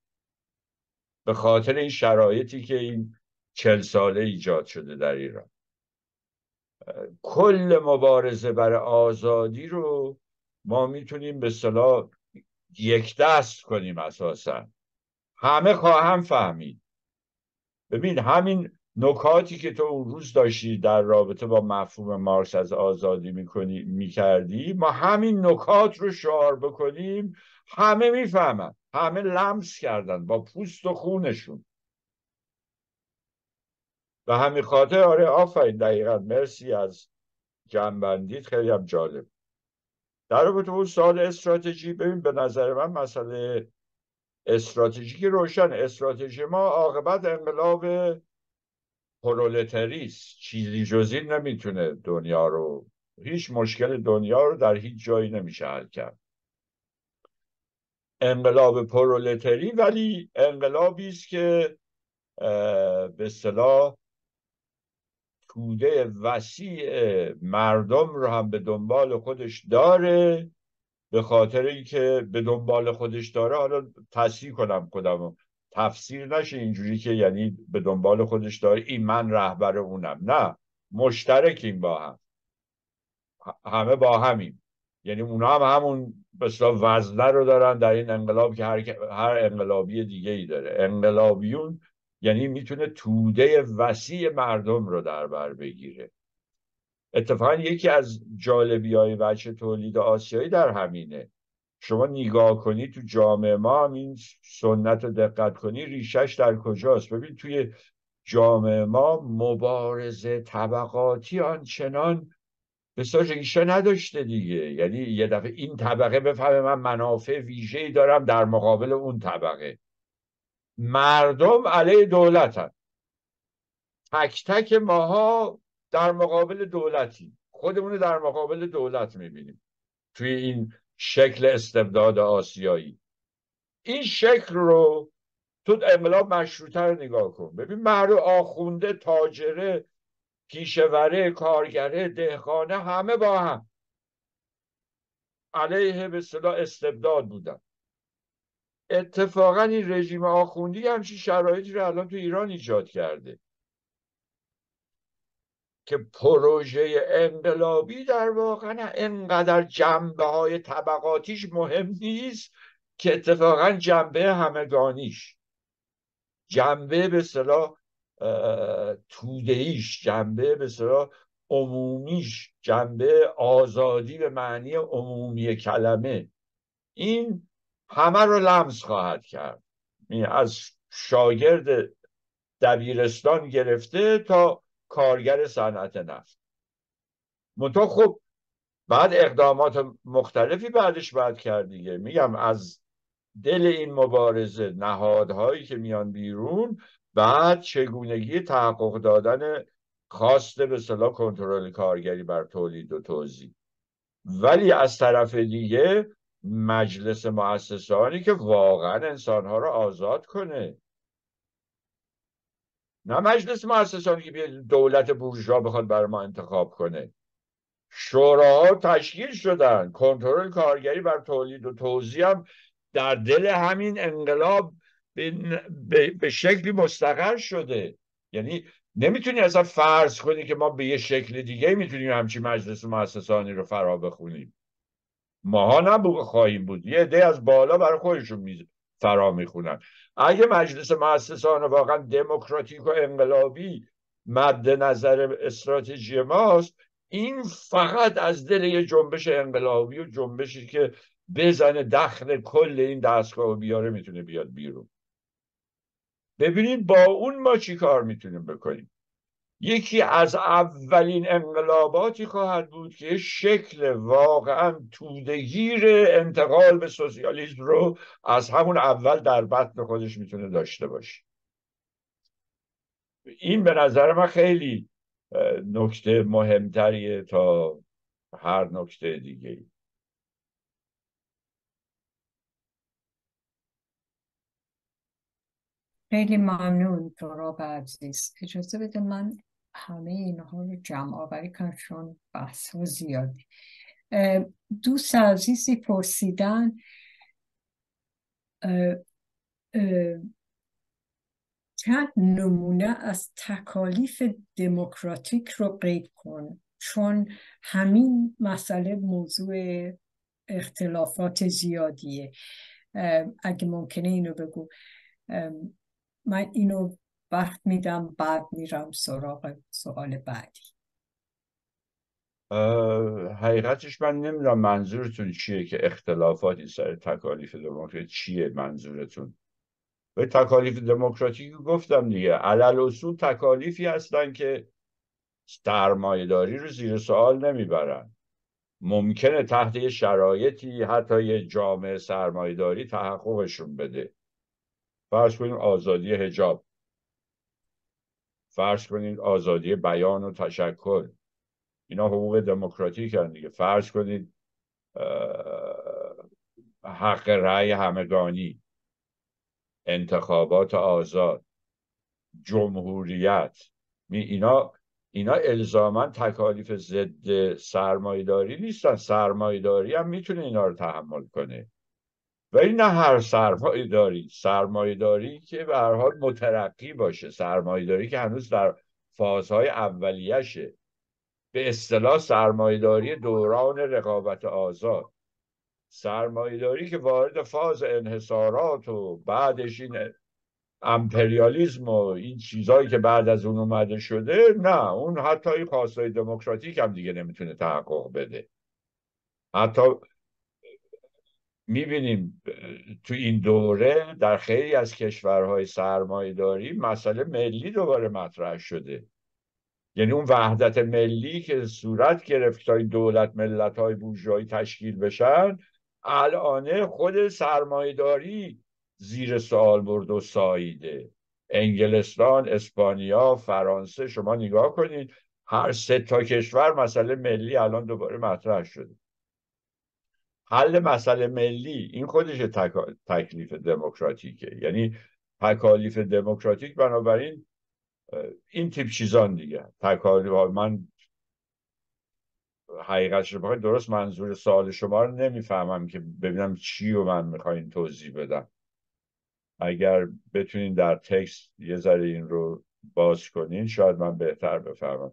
به خاطر این شرایطی که این 40 ساله ایجاد شده در ایران. کل مبارزه برای آزادی رو ما میتونیم به اصطلاح یک دست کنیم اساسا. همه خواهم فهمید. ببین همین نکاتی که تو اون روز داشتی در رابطه با مفهوم مارکس از آزادی میکردی ما همین نکات رو شعار بکنیم همه میفهمن، همه لمس کردن با پوست و خونشون. و همین خاطر آره آفرین دقیقا مرسی از جنبندیت خیلی هم جالب. در رابطه اون سوال استراتژی، ببین به نظر من مسئله استراتژیکی روشن، استراتژی ما عاقبت انقلاب پرولتاریست، چیزی جز این نمیتونه دنیا رو، هیچ مشکل دنیا رو در هیچ جایی نمیشه حل کرد. انقلاب پرولتاری ولی انقلابی است که به اصطلاح توده وسیع مردم رو هم به دنبال خودش داره، به خاطر اینکه به دنبال خودش داره. حالا تصحیح کنم خودمو، تفسیر نشه اینجوری که یعنی به دنبال خودش داره این من رهبر اونم، نه، مشترکیم با هم، همه با همیم. یعنی اونا هم همون مثلا وزنه رو دارن در این انقلاب که هر انقلابی دیگه ای داره. انقلابیون یعنی میتونه توده وسیع مردم رو در بر بگیره. اتفاقا یکی از جالبی‌های وجه تولید آسیایی در همینه. شما نگاه کنی تو جامعه ما هم این سنت رو دقت کنی ریشش در کجاست. ببین توی جامعه ما مبارزه طبقاتی آنچنان به ریشه نداشته دیگه. یعنی یه دفعه این طبقه بفهمه من منافع ویژه‌ای دارم در مقابل اون طبقه. مردم علیه دولتن، تک تک ماها در مقابل دولتی، خودمون در مقابل دولت میبینیم توی این شکل استبداد آسیایی. این شکل رو تو انقلاب مشروطه رو نگاه کن، ببین مردم آخونده، تاجره، پیشوره، کارگره، دهقانه، همه با هم علیه به اصطلاح استبداد بودن. اتفاقا این رژیم آخوندی همچین شرایطی رو الان تو ایران ایجاد کرده که پروژه انقلابی در واقع انقدر جنبه های طبقاتیش مهم نیست که اتفاقا جنبه همگانیش، جنبه به اصطلاح تودهیش، جنبه به اصطلاح عمومیش، جنبه آزادی به معنی عمومی کلمه، این همه رو لمس خواهد کرد. از شاگرد دبیرستان گرفته تا کارگر صنعت نفت. منتها خب بعد اقدامات مختلفی بعدش باید کرد دیگه. میگم از دل این مبارزه، نهادهایی که میان بیرون، بعد چگونگی تحقق دادن خواست به اصطلاح کنترل کارگری بر تولید و توزیع. ولی از طرف دیگه مجلس مؤسسانی که واقعا انسانها رو آزاد کنه، نه مجلس مؤسسانی که دولت بورژوا بخواد بر ما انتخاب کنه. شوراها تشکیل شدن، کنترل کارگری بر تولید و توزیع هم در دل همین انقلاب به شکلی مستقر شده. یعنی نمیتونی اصلا فرض کنی که ما به یه شکل دیگه میتونیم همچین مجلس مؤسسانی رو فرا بخونیم. ماها نبود خواهیم بود، یه عده از بالا برای خودشون فرا میخونن. اگه مجلس مؤسسان واقعا دموکراتیک و انقلابی مد نظر استراتژی ماست، این فقط از دل یه جنبش انقلابی و جنبشی که بزنه دخل کل این دستگاه و بیاره میتونه بیاد بیرون. ببینید با اون ما چی کار میتونیم بکنیم. یکی از اولین انقلاباتی خواهد بود که شکل واقعا توده‌گیر انتقال به سوسیالیسم رو از همون اول در بطن خودش میتونه داشته باشه. این به نظر من خیلی نکته مهمتریه تا هر نکته دیگه. خیلی ممنون تراب عزیز. اجازه بده من همه اینها رو جمع آوری کنم چون بحث و زیاده. دوست عزیزی پرسیدن چند نمونه از تکالیف دموکراتیک رو قید کن، چون همین مسئله موضوع اختلافات زیادیه. اگه ممکنه اینو بگو. من اینو وقت میدم، بعد میرم سراغ سوال بعدی. حقیقتش من نمیدونم منظورتون چیه که اختلافاتی سر تکالیف دموکراتیک چیه منظورتون. به تکالیف دموکراتیک گفتم دیگه، علل اصول تکالیفی هستن که سرمایه‌داری رو زیر سوال نمیبرن. ممکنه تحت یه شرایطی حتی یه جامعه سرمایه‌داری تحققشون بده. فرض کنیم آزادی حجاب، فرض کنید آزادی بیان و تشکر، اینا حقوق دموکراتیک هستند دیگه. فرض کنید حق رأی همگانی، انتخابات آزاد، جمهوریت. اینا الزاماً تکالیف ضد سرمایه‌داری نیستن، سرمایه‌داری هم میتونه اینا رو تحمل کنه، ولی نه هر سرمایه‌داری. سرمایه‌داری که به هر حال مترقی باشه، سرمایه‌داری که هنوز در فازهای اولیه‌شه، به اصطلاح سرمایه‌داری دوران رقابت آزاد، سرمایه‌داری که وارد فاز انحصارات و بعدش این امپریالیسم و این چیزایی که بعد از اون اومده شده، نه اون حتی این پاسای دموکراتیک هم دیگه نمیتونه تحقق بده. حتی میبینیم تو این دوره در خیلی از کشورهای سرمایه‌داری مسئله ملی دوباره مطرح شده، یعنی اون وحدت ملی که صورت گرفت تا این دولت ملت‌های بورژوایی تشکیل بشن، الان خود سرمایه‌داری زیر سوال برد و ساییده. انگلستان، اسپانیا، فرانسه، شما نگاه کنید هر سه تا کشور مسئله ملی الان دوباره مطرح شده. حل مسئله ملی این خودش تکلیف دموکراتیکه، یعنی تکالیف دموکراتیک. بنابراین این تیپ چیزان دیگه تکالیف، من حقیقتش بخوام درست منظور سوال شما رو نمیفهمم که ببینم چی رو من میخواین توضیح بدم. اگر بتونین در تکست یه ذره این رو باز کنین شاید من بهتر بفهمم.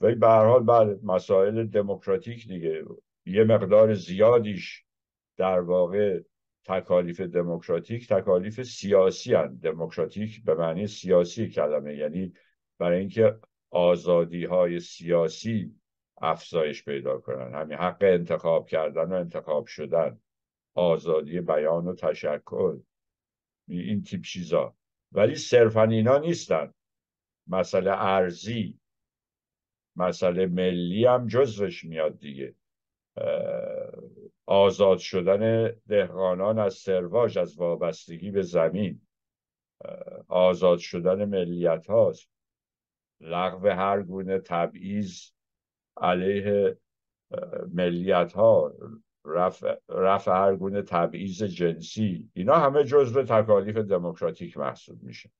ولی به هر حال بعد مسائل دموکراتیک دیگه یه مقدار زیادیش در واقع تکالیف دموکراتیک، تکالیف سیاسی هستند. دموکراتیک به معنی سیاسی کلمه، یعنی برای اینکه آزادی‌های سیاسی افزایش پیدا کنن، همین حق انتخاب کردن و انتخاب شدن، آزادی بیان و تشکل، این تیپ چیزا. ولی صرفا اینا نیستن، مسئله ارضی، مسئله ملی هم جزوش میاد دیگه. آزاد شدن دهقانان از سرواج، از وابستگی به زمین، آزاد شدن ملیت هاست، لغو هر گونه تبعیض علیه ملیت ها، رفع هر گونه تبعیض جنسی، اینا همه جزو تکالیف دموکراتیک محسوب میشه.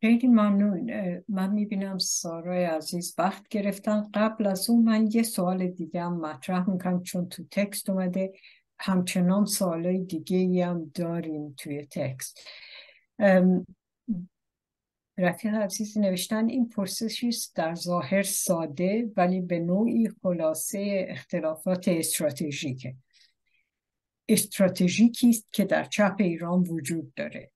خیلی ممنون. من میبینم سارای عزیز وقت گرفتن. قبل از اون من یه سوال دیگه هم مطرح میکنم، چون تو تکست اومده، همچنان سوالای دیگه هم داریم توی تکست. رفیق عزیز نوشتن این پرسشی است در ظاهر ساده ولی به نوعی خلاصه اختلافات استراتژیکی است که در چپ ایران وجود داره.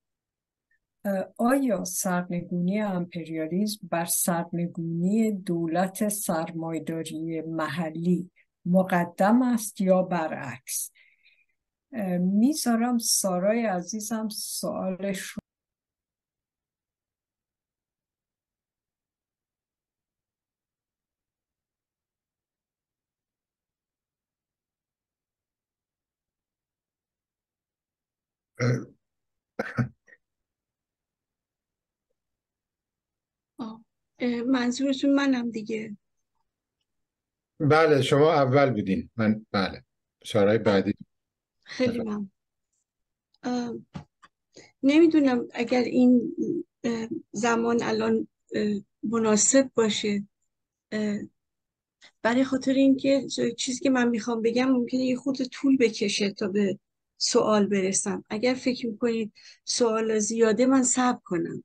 آیا سرنگونی امپریالیسم بر سرنگونی دولت سرمایه‌داری محلی مقدم است یا برعکس؟ میذارم سارای عزیزم سوالش رو منظورتون منم دیگه. بله شما اول بودین. من بله سارای بعدی. خیلی ممنون. نمیدونم اگر این زمان الان مناسب باشه، برای خاطر اینکه چیزی که من میخوام بگم ممکنه یه خورده طول بکشه تا به سوال برسم. اگر فکر میکنید سوال زیاده من صبر کنم.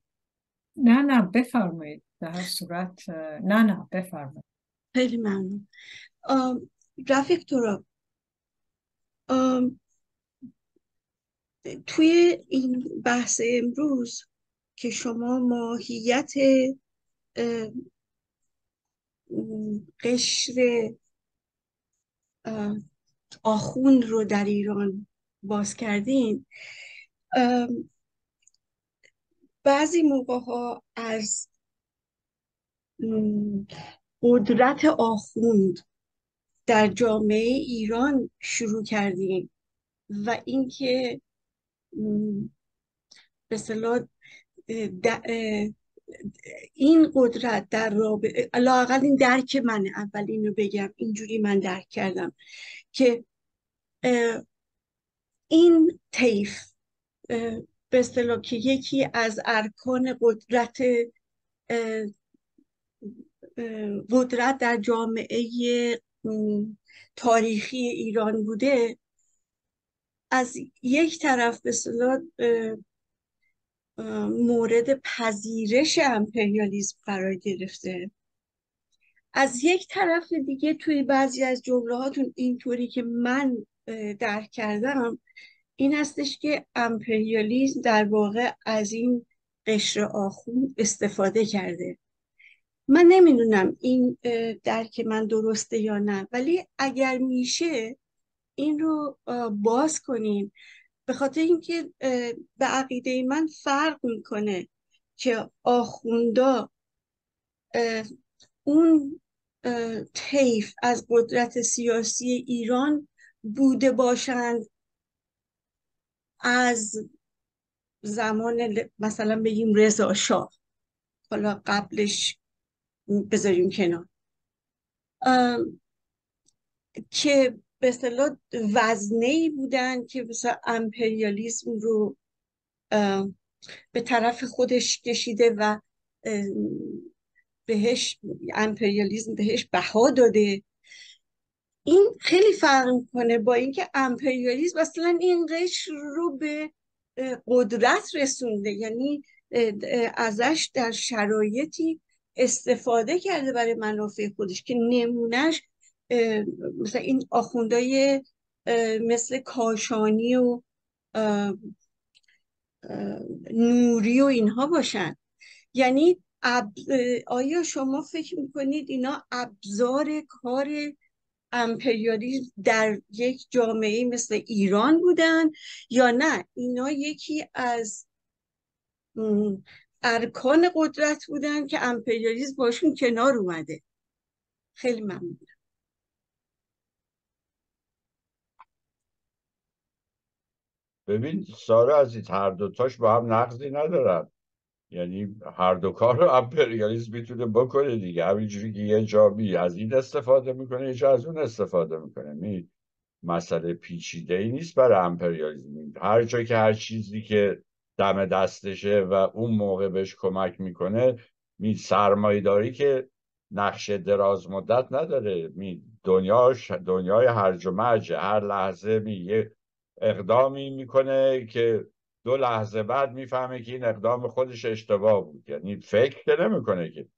نه بفرمایید. در هر صورت نه بفرمایید. خیلی ممنون. رفیق تراب، توی این بحث امروز که شما ماهیت قشر آخوند رو در ایران باز کردین، بعضی موقع ها از قدرت آخوند در جامعه ایران شروع کردیم و اینکه به اصطلاح این قدرت در رابطه، لااقل این درک منه، اول اینو بگم، اینجوری من درک کردم که این طیف به اصطلاح که یکی از ارکان قدرت در جامعه تاریخی ایران بوده، از یک طرف به اصطلاح مورد پذیرش امپریالیسم قرار گرفته، از یک طرف دیگه توی بعضی از جمله هاتون اینطوری که من درک کردم این هستش که امپریالیسم در واقع از این قشر آخوند استفاده کرده. من نمیدونم این درک من درسته یا نه، ولی اگر میشه این رو باز کنیم، به خاطر اینکه به عقیده من فرق میکنه که آخوندا اون طیف از قدرت سیاسی ایران بوده باشند از زمان مثلا بگیم رضا شاه، حالا قبلش بذاریم کنار، که به اصطلاح وزنه‌ای بودن که مثلا امپریالیسم رو به طرف خودش کشیده و بهش امپریالیسم بهش بها داده. این خیلی فرق میکنه با اینکه امپریالیسم اصلا این قشر رو به قدرت رسونده، یعنی ازش در شرایطی استفاده کرده برای منافع خودش که نمونهش مثلا این آخوندهای مثل کاشانی و نوری و اینها باشن. یعنی آیا شما فکر میکنید اینا ابزار کار امپریالیسم در یک جامعه مثل ایران بودن یا نه؟ اینا یکی از ارکان قدرت بودن که امپریالیسم باشون کنار اومده. خیلی ممنون. ببین ساره عزیز، هر دوتاش با هم نقضی ندارن، یعنی هر دو کار رو امپریالیسم میتونه بکنه دیگه. همینجوری که یه جایی از این استفاده میکنه، یه جا از اون استفاده میکنه. این مسئله پیچیده ای نیست برای امپریالیسم. هر جا که هر چیزی که دم دستشه و اون موقع بهش کمک میکنه، سرمایه‌داری که نقشه دراز مدت نداره، دنیای هرج و مرج، هر لحظه یه اقدامی میکنه که 2 لحظه بعد میفهمه که این اقدام خودش اشتباه بود. یعنی فکر نمیکنه که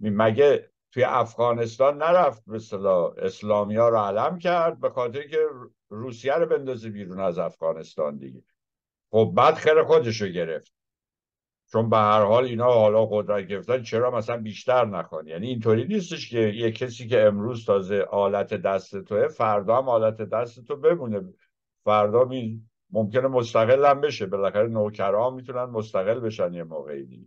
مگه توی افغانستان نرفت به اصطلاح اسلامیا رو علم کرد به خاطر که روسیه رو بندازه بیرون از افغانستان دیگه. خب بعد خیر خودش رو گرفت، چون به هر حال اینا حالا قدرت گرفتن، چرا مثلا بیشتر نخوان. یعنی اینطوری نیستش که یه کسی که امروز تازه آلت دست توه فردا هم آلت دست تو بمونه. فردا ممکنه مستقل هم بشه، بالاخره نوکرها میتونن مستقل بشن یه موقعی دیگه.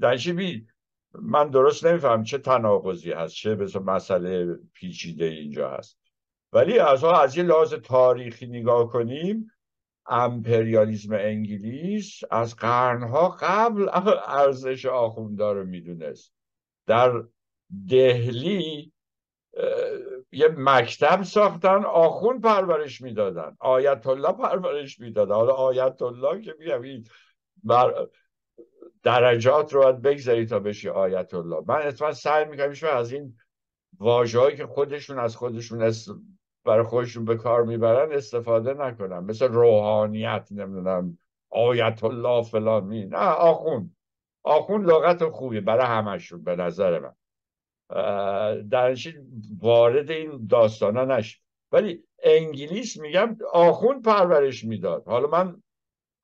درشی من درست نمیفهم چه تناقضی هست، چه مسئله پیچیده اینجا هست. ولی از یه لحاظ تاریخی نگاه کنیم، امپریالیسم انگلیس از قرنها قبل ارزش آخوندا رو میدونست. در دهلی یه مکتب ساختن، آخوند پرورش میدادن، آیت الله پرورش میدادن. حالا آیت الله که میگم درجات رو باید بگذاری تا بشی آیت الله. من اتفاقا سعی میکنم از این واژه‌هایی که خودشون از خودشون برای خودشون به کار میبرن استفاده نکنم، مثل روحانیت، نمیدونم آیت الله فلان. نه، آخوند لغت خوبی برای همشون به نظر من. درنشین وارد این داستانا نشد. ولی انگلیس میگم آخوند پرورش میداد. حالا من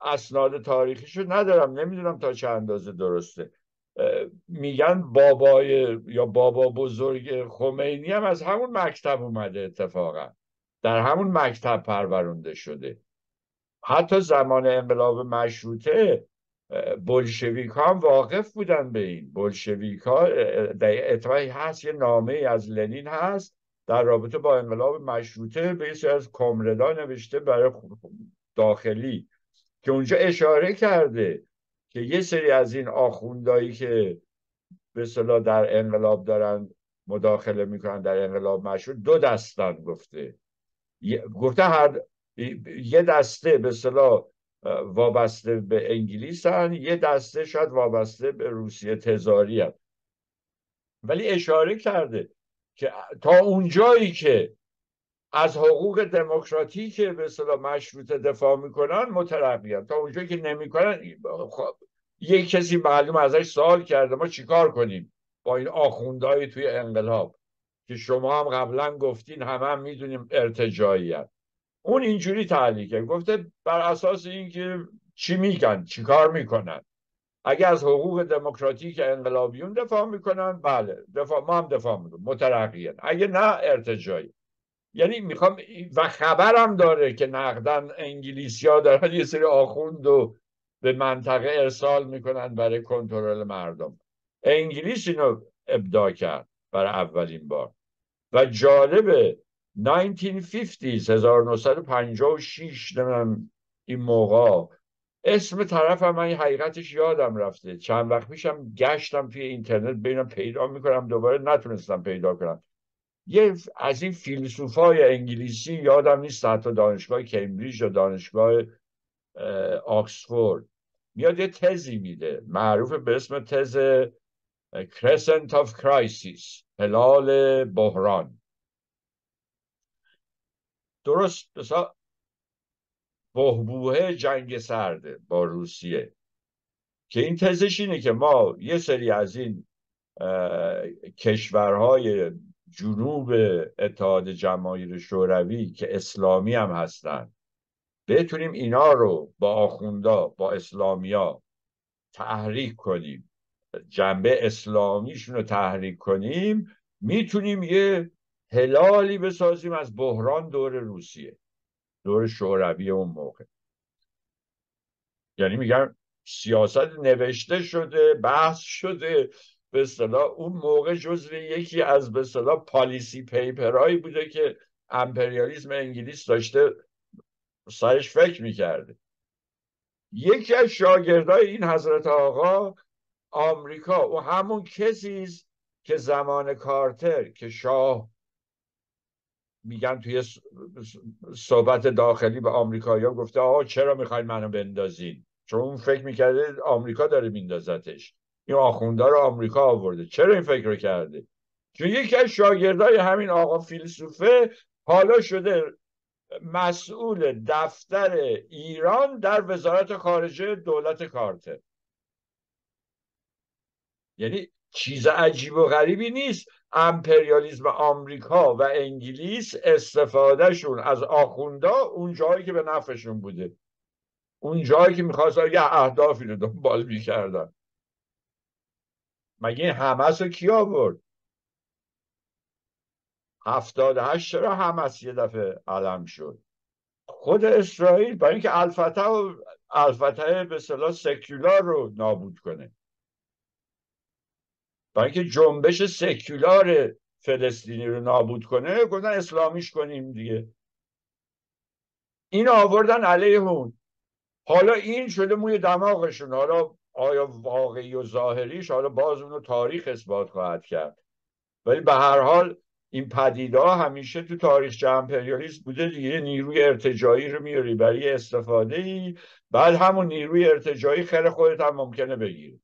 اسناد تاریخیشو ندارم، نمیدونم تا چه اندازه درسته. میگن بابا بزرگ خمینی هم از همون مکتب اومده، اتفاقا در همون مکتب پرورنده شده. حتی زمان انقلاب مشروطه بولشویک ها هم واقف بودن به این. بولشویک ها اتفاقی هست، یه نامه از لنین هست در رابطه با انقلاب مشروطه به یه از کمردان نوشته برای داخلی، که اونجا اشاره کرده که یه سری از این آخوندایی که به اصطلاح در انقلاب دارن مداخله میکنن، در انقلاب مشروط 2 دستن. گفته هر یه دسته به اصطلاح وابسته به انگلیس هن، یه دسته شاید وابسته به روسیه تزاری هن. ولی اشاره کرده که تا اونجایی که از حقوق دموکراتیک که به اصطلاح مشروطه دفاع میکنن مترقی‌ان، تا اونجایی که نمیکنن یک کسی معلوم ازش سوال کرده ما چیکار کنیم با این آخوندهای توی انقلاب که شما هم قبلا گفتین هم میدونیم ارتجاعی‌ان. اون اینجوری تعلیقه، گفته بر اساس اینکه چی میگن، چیکار میکنن. اگه از حقوق دموکراتیک انقلابیون دفاع میکنن بله دفاع، ما هم دفاع میکنیم، مترقی‌ان. اگه نه ارتجاعی. یعنی میخوام و خبرم داره که نقدن انگلیسی‌ها دارن یه سری آخوند رو به منطقه ارسال میکنن برای کنترل مردم. انگلیس اینو ابداع کرد برای اولین بار و جالبه 1950s 1956 نمیدونم این موقع اسم طرف هم من حقیقتش یادم رفته، چند وقت پیشم گشتم توی اینترنت ببینم پیدا میکنم، دوباره نتونستم پیدا کنم. یه از این فیلسوفای انگلیسی یادم نیست حتی دانشگاه کمبریج و دانشگاه آکسفورد میاد یه تزی میده معروف به اسم تز Crescent of Crisis، هلال بحران. درست مثلا بحبوه جنگ سرده با روسیه که این تزش اینه که ما یه سری از این کشورهای جنوب اتحاد جماهیر شوروی که اسلامی هم هستن بتونیم اینا رو با آخوندا با اسلامیا تحریک کنیم، جنبه اسلامیشون رو تحریک کنیم، میتونیم یه هلالی بسازیم از بحران دور روسیه، دور شوروی اون موقع. یعنی میگن سیاست نوشته شده، بحث شده، به اصطلاح اون موقع جزو یکی از به اصطلاح پالیسی پیپرایی بوده که امپریالیسم انگلیس داشته سرش فکر میکرده. یکی از شاگردای این حضرت آقا آمریکا و همون کسی است که زمان کارتر که شاه میگن توی صحبت داخلی به آمریکایی‌ها گفته آقا چرا میخواین منو بندازین، چون اون فکر میکرده آمریکا داره میندازتش، این آخونده رو آمریکا آورده. چرا این فکر رو کرده؟ چون یکی از شاگردای همین آقا فیلسوفه حالا شده مسئول دفتر ایران در وزارت خارجه دولت کارتر. یعنی چیز عجیب و غریبی نیست امپریالیسم آمریکا و انگلیس استفادهشون از آخونده اون جایی که به نفعشون بوده، اون جایی که میخواستن یه اهدافی رو دنبال میکردن. مگه حماس رو کی آورد؟ 78 چرا حماس یه دفعه علم شد؟ خود اسرائیل، برای اینکه الفتح به اصطلاح سکولار رو نابود کنه، برای اینکه جنبش سکولار فلسطینی رو نابود کنه گفتن اسلامیش کنیم دیگه، این آوردن علیه اون. حالا این شده موی دماغشون. حالا آیا واقعی و ظاهریش، حالا باز اونو تاریخ اثبات خواهد کرد، ولی به هر حال این پدیده ها همیشه تو تاریخ امپریالیسم بوده دیگه. نیروی ارتجاعی رو میاری برای استفاده ای، بعد همون نیروی ارتجاعی خیر خودت هم ممکنه بگیری.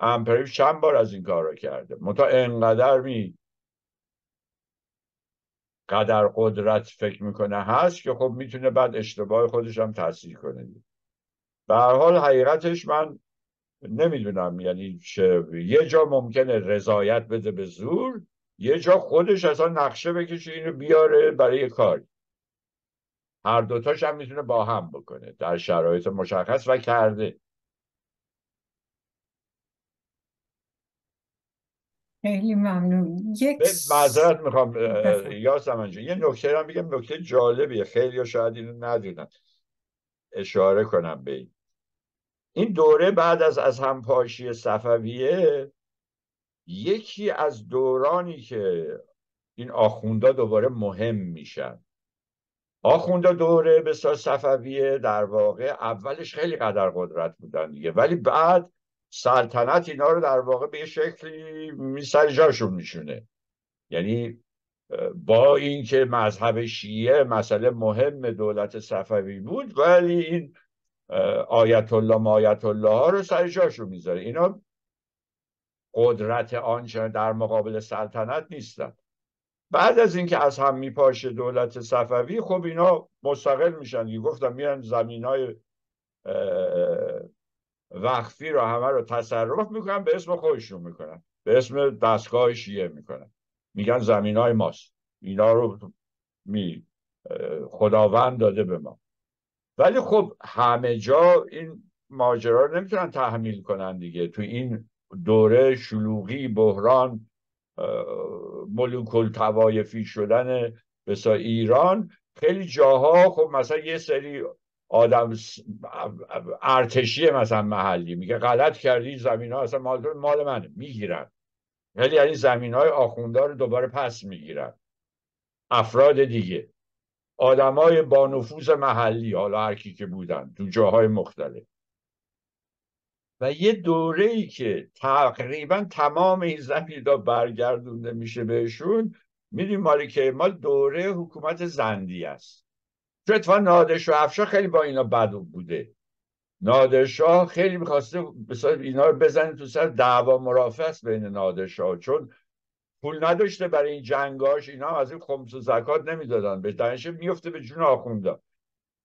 امپریالیسم چند بار از این کار رو کرده، منتها انقدر قدر قدرت فکر میکنه هست که خب میتونه بعد اشتباه خودش هم تصحیح کنه. به هر حال حقیقتش من نمیدونم، یعنی چه یه جا ممکنه رضایت بده به زور، یه جا خودش اصلا نقشه بکشه اینو بیاره برای یه کاری. هر دوتاش هم میتونه با هم بکنه در شرایط مشخص و کرده. خیلی ممنون. معذرت میخوام یاسمن جان یه نکته هم بگم، نکته جالبیه، خیلی شاید اینو ندونن، اشاره کنم به این دوره بعد از همپاشی صفویه، یکی از دورانی که این آخوندا دوباره مهم میشن. آخوندا دوره به سال صفویه در واقع اولش خیلی قدر قدرت بودن دیگه، ولی بعد سلطنت اینا رو در واقع به یه شکلی سر جاشون میشونه. یعنی با اینکه مذهب شیعه مسئله مهم دولت صفوی بود، ولی این آیت الله مایت الله ها رو سر جاش رو میذاره. اینا قدرت آنچه در مقابل سلطنت نیستن. بعد از اینکه از هم میپاشه دولت صفوی، خب اینا مستقل میشن دیگه. گفتم میرن زمینای وقفی رو همه رو تصرف میکنن، به اسم خودشون میکنن، به اسم دستگاه شیعه میکنن، میگن زمینای ماست، اینا رو خداوند داده به ما. ولی خب همه جا این ماجرا رو نمیتونن تحمیل کنن دیگه. تو این دوره شلوغی، بحران، ملوکل توایفی شدن بسا ایران، خیلی جاها خب مثلا یه سری آدم ارتشی مثلا محلی میگه غلط کردی، زمین ها اصلا مال منه، میگیرن. یعنی زمین های آخوندار رو دوباره پس میگیرن افراد دیگه، آدم های با نفوذ محلی، حالا هرکی که بودن تو جاهای مختلف. و یه دوره‌ای که تقریبا تمام این زمینا برگردونده میشه بهشون، میدیم مال کیمال دوره حکومت زندی است. چون اتفاقا نادرشاه افشار خیلی با اینا بد بوده. نادرشاه خیلی میخواسته اینا رو بزنه تو سر. دعوا مرافعه است بین نادرشاه، چون پول نداشته برای این جنگاش، اینا هم از این خمس و زکات نمیدادن، به تنشه میفته به جون آخوندا.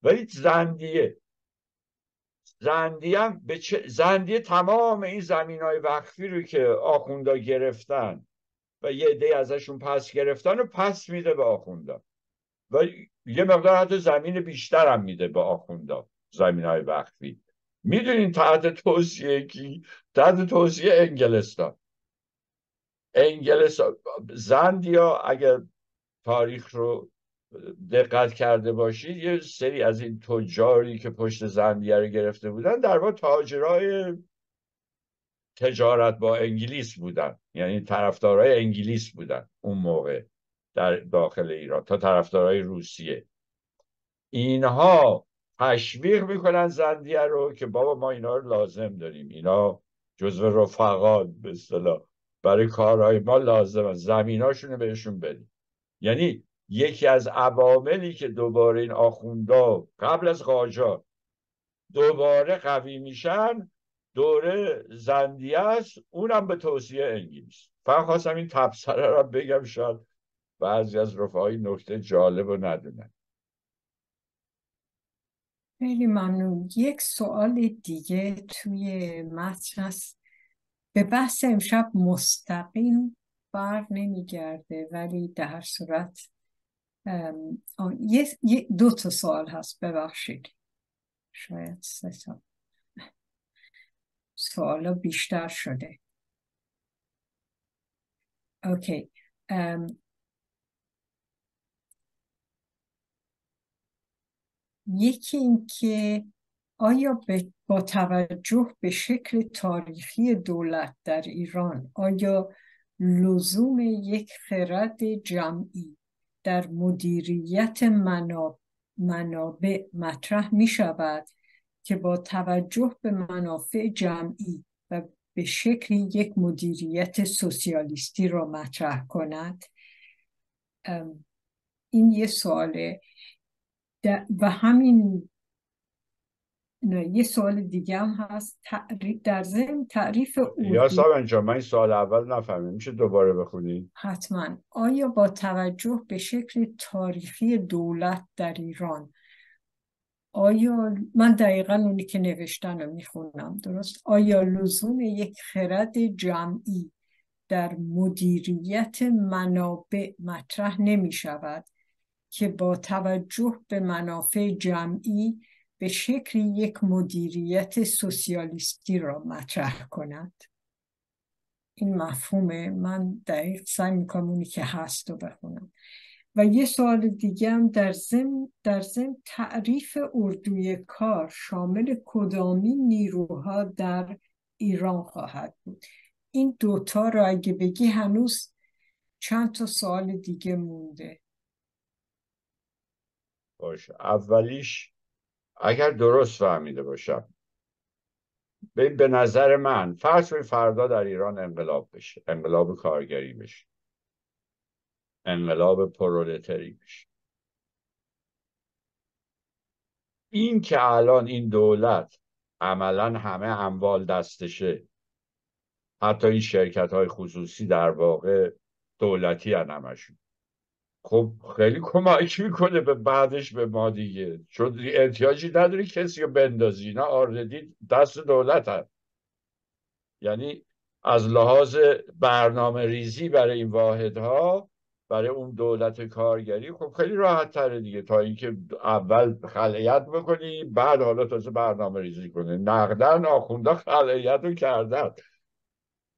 ولی زندیه تمام این زمینای وقفی رو که آخوندا گرفتن و یه عده‌ای ازشون پس گرفتن و پس میده به آخوندا، و یه مقدار حتی زمین بیشتر هم میده به آخوندا. زمینای وقفی میدونین تحت توصیه کی؟ تحت توصیه انگلستان. زندیا اگر تاریخ رو دقت کرده باشید، یه سری از این تجاری که پشت زندیه رو گرفته بودن در واقع تاجرای تجارت با انگلیس بودن، یعنی طرفدارای انگلیس بودن اون موقع در داخل ایران، تا طرفدارای روسیه. اینها تشویق میکنن زندیه رو که بابا ما اینا رو لازم داریم، اینا جزو رفقا به اصطلاح برای کارهای ما لازمه، زمیناشون رو بهشون بدیم. یعنی یکی از عواملی که دوباره این آخوندا قبل از قاجار دوباره قوی میشن دوره زندیه است، اونم به توصیه انگلیس. فقط خواستم این تبصره رو بگم، شاید بعضی از رفقای نکته جالب رو ندونن. خیلی ممنون. یک سوال دیگه توی متن هست، به بحث امشب مستقیم بر نمیگرده ولی در هر صورت دو تا سوال هست، ببخشید شاید سه تا سوالا بیشتر شده. اوکی. یکی این که آیا با توجه به شکل تاریخی دولت در ایران، آیا لزوم یک خرد جمعی در مدیریت منابع مطرح می شود که با توجه به منافع جمعی و به شکلی یک مدیریت سوسیالیستی را مطرح کند؟ این یه سواله. و همین یه سوال دیگه هم هست در ضمن تعریف اردی. یا صاحب جان، من این سوال اول نفهمیدم، میشه دوباره بخونی؟ حتما. آیا با توجه به شکل تاریخی دولت در ایران، آیا من دقیقا اونی که نوشتن رو میخونم درست؟ آیا لزوم یک خرد جمعی در مدیریت منابع مطرح نمی شود که با توجه به منافع جمعی به شکل یک مدیریت سوسیالیستی را مطرح کند؟ این مفهومه. من دقیق سعی میکنم اونی که هست رو بخونم. و یه سوال دیگه هم در ضمن تعریف اردوی کار شامل کدامی نیروها در ایران خواهد بود؟ این دوتا را اگه بگی هنوز چند تا سوال دیگه مونده. باشه. اولیش اگر درست فهمیده باشم، به نظر من فرض کنید فردا در ایران انقلاب بشه، انقلاب کارگری بشه. انقلاب پرولتری بشه. این که الان این دولت عملا همه اموال دستشه، حتی این شرکت های خصوصی در واقع دولتی همشون، خب خیلی کمک میکنه به بعدش به ما دیگه، چون احتیاجی نداری کسی رو بندازی، اینا آردی دست دولت هست. یعنی از لحاظ برنامه ریزی برای این واحدها، برای اون دولت کارگری خب خیلی راحت تره دیگه، تا اینکه اول خلعیت بکنی بعد حالا تازه برنامه ریزی کنه. نقدن آخونده خلعیت رو کردن،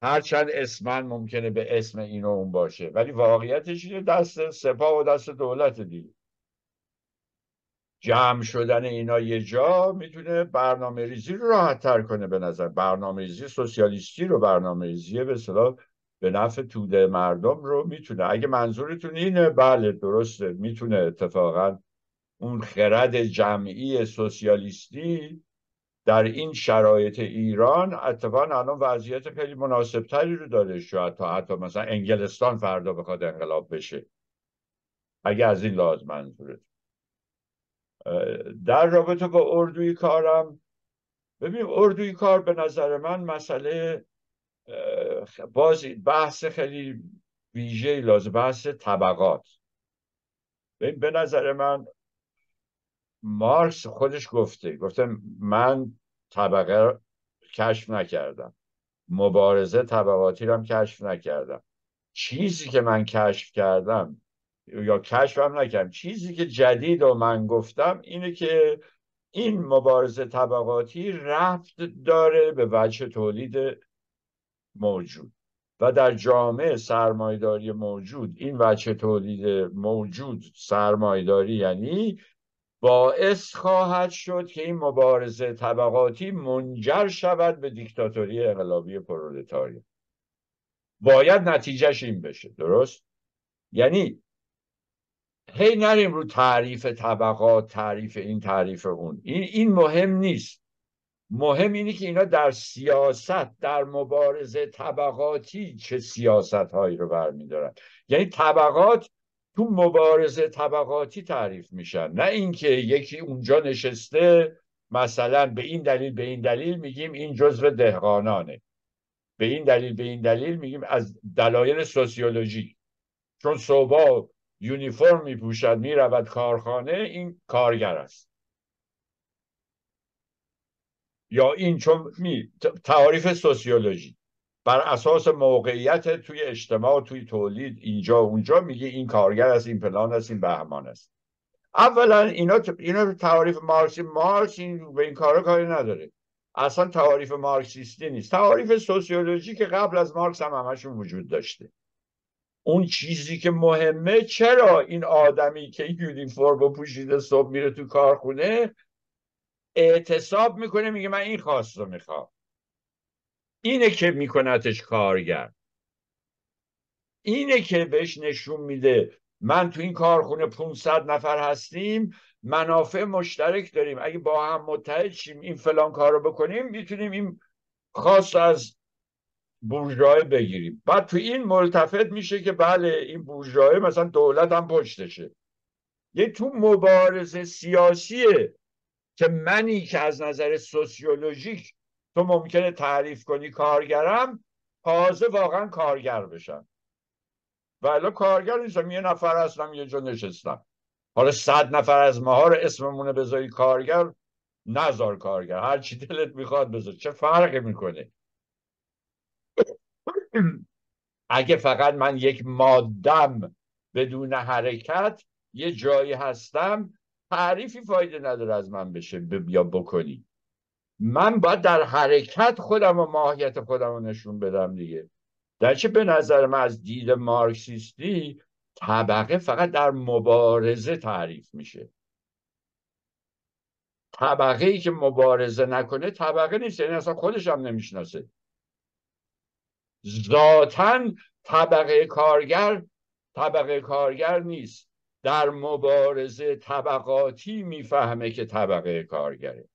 هرچند اسمن ممکنه به اسم این و اون باشه، ولی واقعیتش اینه دست سپاه و دست دولت دیگه. جمع شدن اینا یه جا میتونه برنامه ریزی رو راحت تر کنه. به نظر برنامه ریزی سوسیالیستی رو، برنامه ریزی به اصطلاح به نفع توده مردم رو میتونه، اگه منظورتون اینه بله درسته، میتونه اتفاقا اون خرد جمعی سوسیالیستی در این شرایط ایران اتفاقا الان وضعیت خیلی مناسب تری رو داره. شاید حتی مثلا انگلستان فردا بخواد انقلاب بشه، اگه از این لحاظ منظورت. در رابطه با اردوی کارم، ببینیم اردوی کار به نظر من مسئله باز بحث خیلی ویژه‌ای لازم، بحث طبقات. به نظر من مارکس خودش گفته من طبقه کشف نکردم، مبارزه طبقاتی رو هم کشف نکردم. چیزی که من کشف کردم یا کشفم نکردم، چیزی که جدید و من گفتم اینه که این مبارزه طبقاتی ربط داره به وجه تولید موجود و در جامعه سرمایداری موجود. این وجه تولید موجود سرمایداری یعنی باعث خواهد شد که این مبارزه طبقاتی منجر شود به دیکتاتوری انقلابی پرولتاریا. باید نتیجهش این بشه، درست؟ یعنی هی نریم رو تعریف طبقات، تعریف این تعریف اون، این مهم نیست. مهم اینه که اینا در سیاست، در مبارزه طبقاتی چه سیاست هایی رو برمیدارن. یعنی طبقات تو مبارزه طبقاتی تعریف میشن، نه اینکه یکی اونجا نشسته مثلا به این دلیل میگیم این جزو دهقانانه، به این دلیل میگیم از دلایل سوسیولوژی چون صبح یونیفرم میپوشد میرود کارخانه این کارگر است، یا این چون تعاریف سوسیولوژی بر اساس موقعیت توی اجتماع، توی تولید، اینجا اونجا میگه این کارگر است، این فلان است، این بهمان است. اولا اینا تعاریف مارکسی، مارکس به این کاری نداره، اصلا تعاریف مارکسیستی نیست. تعاریف سوسیولوژی که قبل از مارکس هم همشون وجود داشته. اون چیزی که مهمه چرا این آدمی که یونیفرم پوشیده صبح میره تو کارخونه اعتصاب میکنه میگه من این خواست رو میخوام، اینه که میکنتش کارگر، اینه که بهش نشون میده من تو این کارخونه 500 نفر هستیم، منافع مشترک داریم، اگه با هم متحد شیم این فلان کار رو بکنیم میتونیم این خواست از بورژوایی بگیریم. بعد تو این ملتفت میشه که بله این بورژوایی مثلا دولت هم پشتشه. یه تو مبارزه سیاسیه که منی که از نظر سوسیولوژیک تو ممکنه تعریف کنی کارگرم، تازه واقعا کارگر بشن. ولی کارگر نیستم، یه نفر هستم یه جا نشستم. حالا 100 نفر از ماها رو اسممونه بذاری کارگر، نذار کارگر، هر چی دلت میخواد بذار، چه فرقی میکنه؟ اگه فقط من یک مادم بدون حرکت یه جایی هستم، تعریفی فایده نداره از من بشه یا بکنی. من باید در حرکت خودم و ماهیت خودم رو نشون بدم دیگه. درچه به نظر من از دید مارکسیستی طبقه فقط در مبارزه تعریف میشه. طبقه ای که مبارزه نکنه طبقه نیست، یعنی اصلا خودش هم نمیشناسه. ذاتاً طبقه کارگر نیست، در مبارزه طبقاتی میفهمه که طبقه کارگره.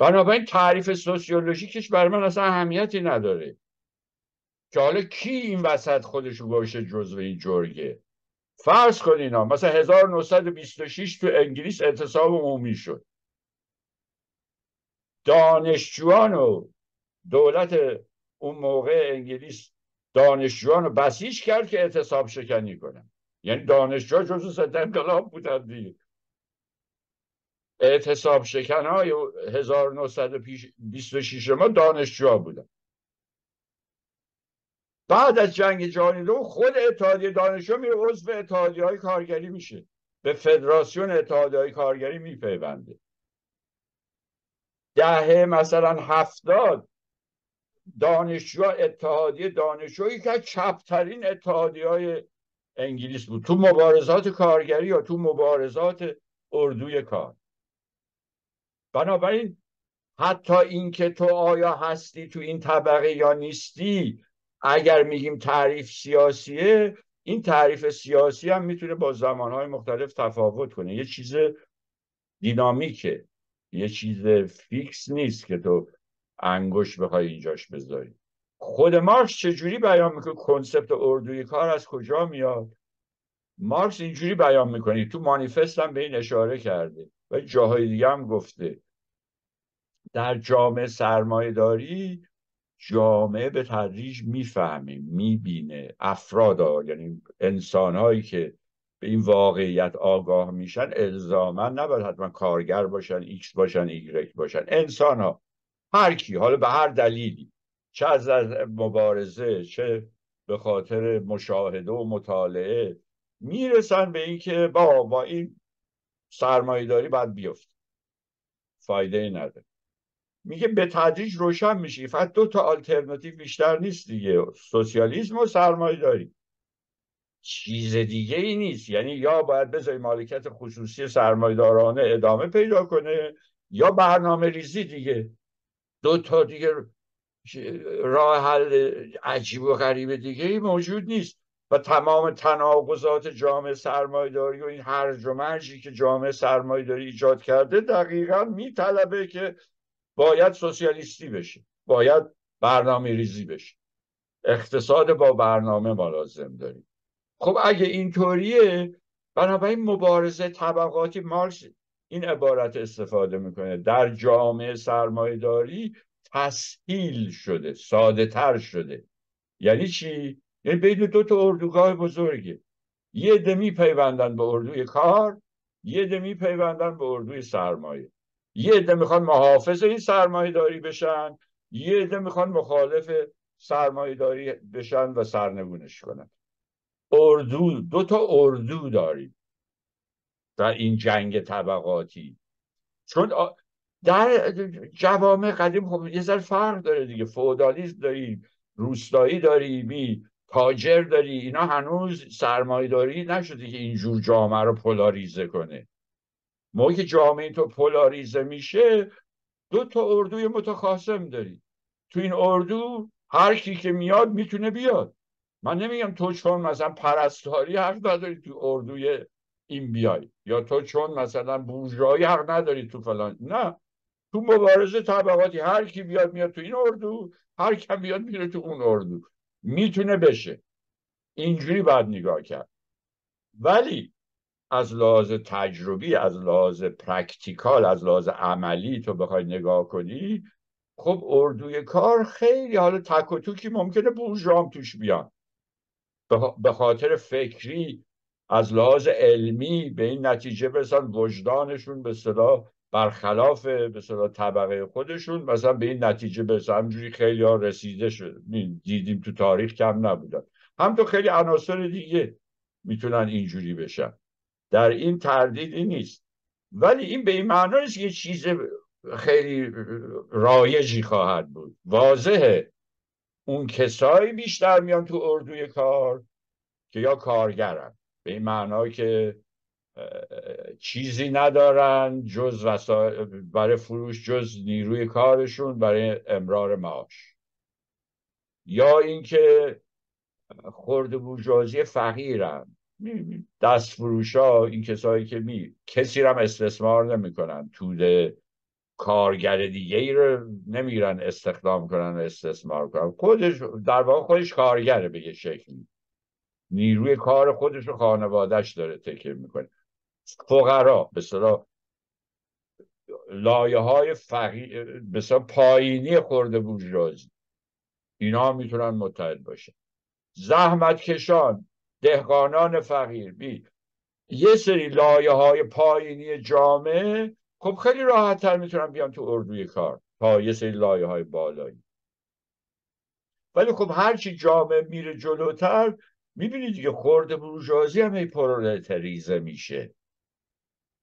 بنابراین تعریف سوسیولوژیکش برای من اصلا اهمیتی نداره. که حالا کی این وسط خودشو گوشه جزوه این جرگه؟ فرض کن اینا مثلا 1926 تو انگلیس اعتصاب عمومی شد، دانشجوان و دولت اون موقع انگلیس دانشجوان رو بسیج کرد که اعتصاب شکنی کنن، یعنی دانشجوها جزو صدای انقلاب بودن دیگه. اعتصاب شکنهای 1926 ما دانشجوها بودن. بعد از جنگ جهانی دوم خود اتحادیه دانشجو میره عضو اتحادیه های کارگری میشه، به فدراسیون اتحادیه های کارگری میپیونده. دهه مثلا 70 دانشجو اتحادیه دانشجویی که چپترین اتحادیه های انگلیس بود تو مبارزات کارگری یا تو مبارزات اردوی کار. بنابراین حتی اینکه تو آیا هستی تو این طبقه یا نیستی، اگر میگیم تعریف سیاسیه، این تعریف سیاسی هم میتونه با زمانهای مختلف تفاوت کنه، یه چیز دینامیکه، یه چیز فیکس نیست که تو انگشت بخوای اینجاش بذاری. خود مارکس چجوری بیان میکنه کنسپت اردوی کار از کجا میاد؟ مارکس اینجوری بیان میکنه، تو مانیفست هم به این اشاره کرده و جاهای دیگه هم گفته، در جامعه سرمایه‌داری جامعه به تدریج میفهمه، میبینه، افرادا یعنی انسانهایی که به این واقعیت آگاه میشن الزاما نباید حتما کارگر باشن، ایکس باشن، ایگرک باشن، انسانها هر کی، حالا به هر دلیلی، چه از مبارزه چه به خاطر مشاهده و مطالعه، میرسن به این که با این سرمایه‌داری باید بیفته، فایده ای نداره. میگه به تدریج روشن میشه، فقط دو تا آلترناتیو بیشتر نیست دیگه، سوسیالیسم و سرمایه‌داری، چیز دیگه ای نیست. یعنی یا باید بذاری مالکیت خصوصی سرمایه‌دارانه ادامه پیدا کنه یا برنامه ریزی دیگه، دو تا دیگه راه حل عجیب و غریب دیگه ای موجود نیست و تمام تناقضات جامعه سرمایه‌داری و این هرج و مرجی که جامعه سرمایه‌داری ایجاد کرده دقیقاً میطلبه که باید سوسیالیستی بشه، باید برنامه ریزی بشه، اقتصاد با برنامه ما لازم داریم. خب اگه اینطوریه، بنابراین مبارزه طبقاتی، مارکس این عبارت استفاده میکنه، در جامعه سرمایه‌داری تسهیل شده، ساده تر شده. یعنی چی؟ یعنی بین دو تا اردوگاه بزرگه، یه دمی پیوندن به اردوی کار، یه دمی پیوندن به اردوی سرمایه، یه عده میخوان محافظ این سرمایه داری بشن، یه عده میخوان مخالف سرمایه داری بشن و سرنگونش کنن. اردو، دو تا اردو داریم در این جنگ طبقاتی. چون در جوامع قدیم خب یه ذره فرق داره دیگه، فئودالیسم داریم، روستایی داریم، تاجر داری، اینا هنوز سرمایه داری نشده که اینجور جامعه رو پولاریزه کنه. موقعی که جامعه تو پولاریزه میشه، دو تا اردوی متخاصم داری، تو این اردو هر کی که میاد میتونه بیاد. من نمیگم تو چون مثلا پرستاری حق نداری تو اردوی این بیای، یا تو چون مثلا بورژوایی حق نداری تو فلان، نه، تو مبارزه طبقاتی هر کی بیاد میاد تو این اردو، هر کی بیاد میره تو اون اردو، میتونه بشه. اینجوری باید نگاه کرد. ولی از لحاظ تجربی، از لحاظ پرکتیکال، از لحاظ عملی تو بخوای نگاه کنی، خب اردوی کار خیلی حالا تک و توکی ممکنه بورژوام توش بیان، به خاطر فکری از لحاظ علمی به این نتیجه برسن، وجدانشون به اصطلاح برخلاف به اصطلاح طبقه خودشون مثلا به این نتیجه برسن. همجوری خیلی ها رسیده شد، دیدیم تو تاریخ کم نبودن، هم تو خیلی عناصر دیگه میتونن اینجوری بشن، در این تردیدی نیست. ولی این به این معنا نیست که چیز خیلی رایجی خواهد بود، واضحه اون کسایی بیشتر میان تو اردوی کار که یا کارگرن، به این معنا که چیزی ندارن جز برای فروش، جز نیروی کارشون برای امرار معاش، یا اینکه خرده بورژوازی فقیرن، دست فروش ها، این کسایی که کسی را هم استثمار نمی کنن، توده کارگر دیگه ای رو نمیرن استخدام کنن و استثمار کنن، خودش در واقع خودش کارگره به یه شکلی، نیروی کار خودش و خانوادهش داره تکیه میکنه. فقرا به اصطلاح لایه‌های فقیر به اصطلاح پایینی خرده بورژوازی، اینا میتونن متحد باشن. زحمت کشان، دهقانان فقیر، یه سری لایه‌های پایینی جامعه خب خیلی راحت تر میتونن بیان تو اردوی کار تا یه سری لایه‌های بالایی. ولی خب هرچی جامعه میره جلوتر میبینید دیگه خرده بورژوازی هم پرولتاریزه میشه.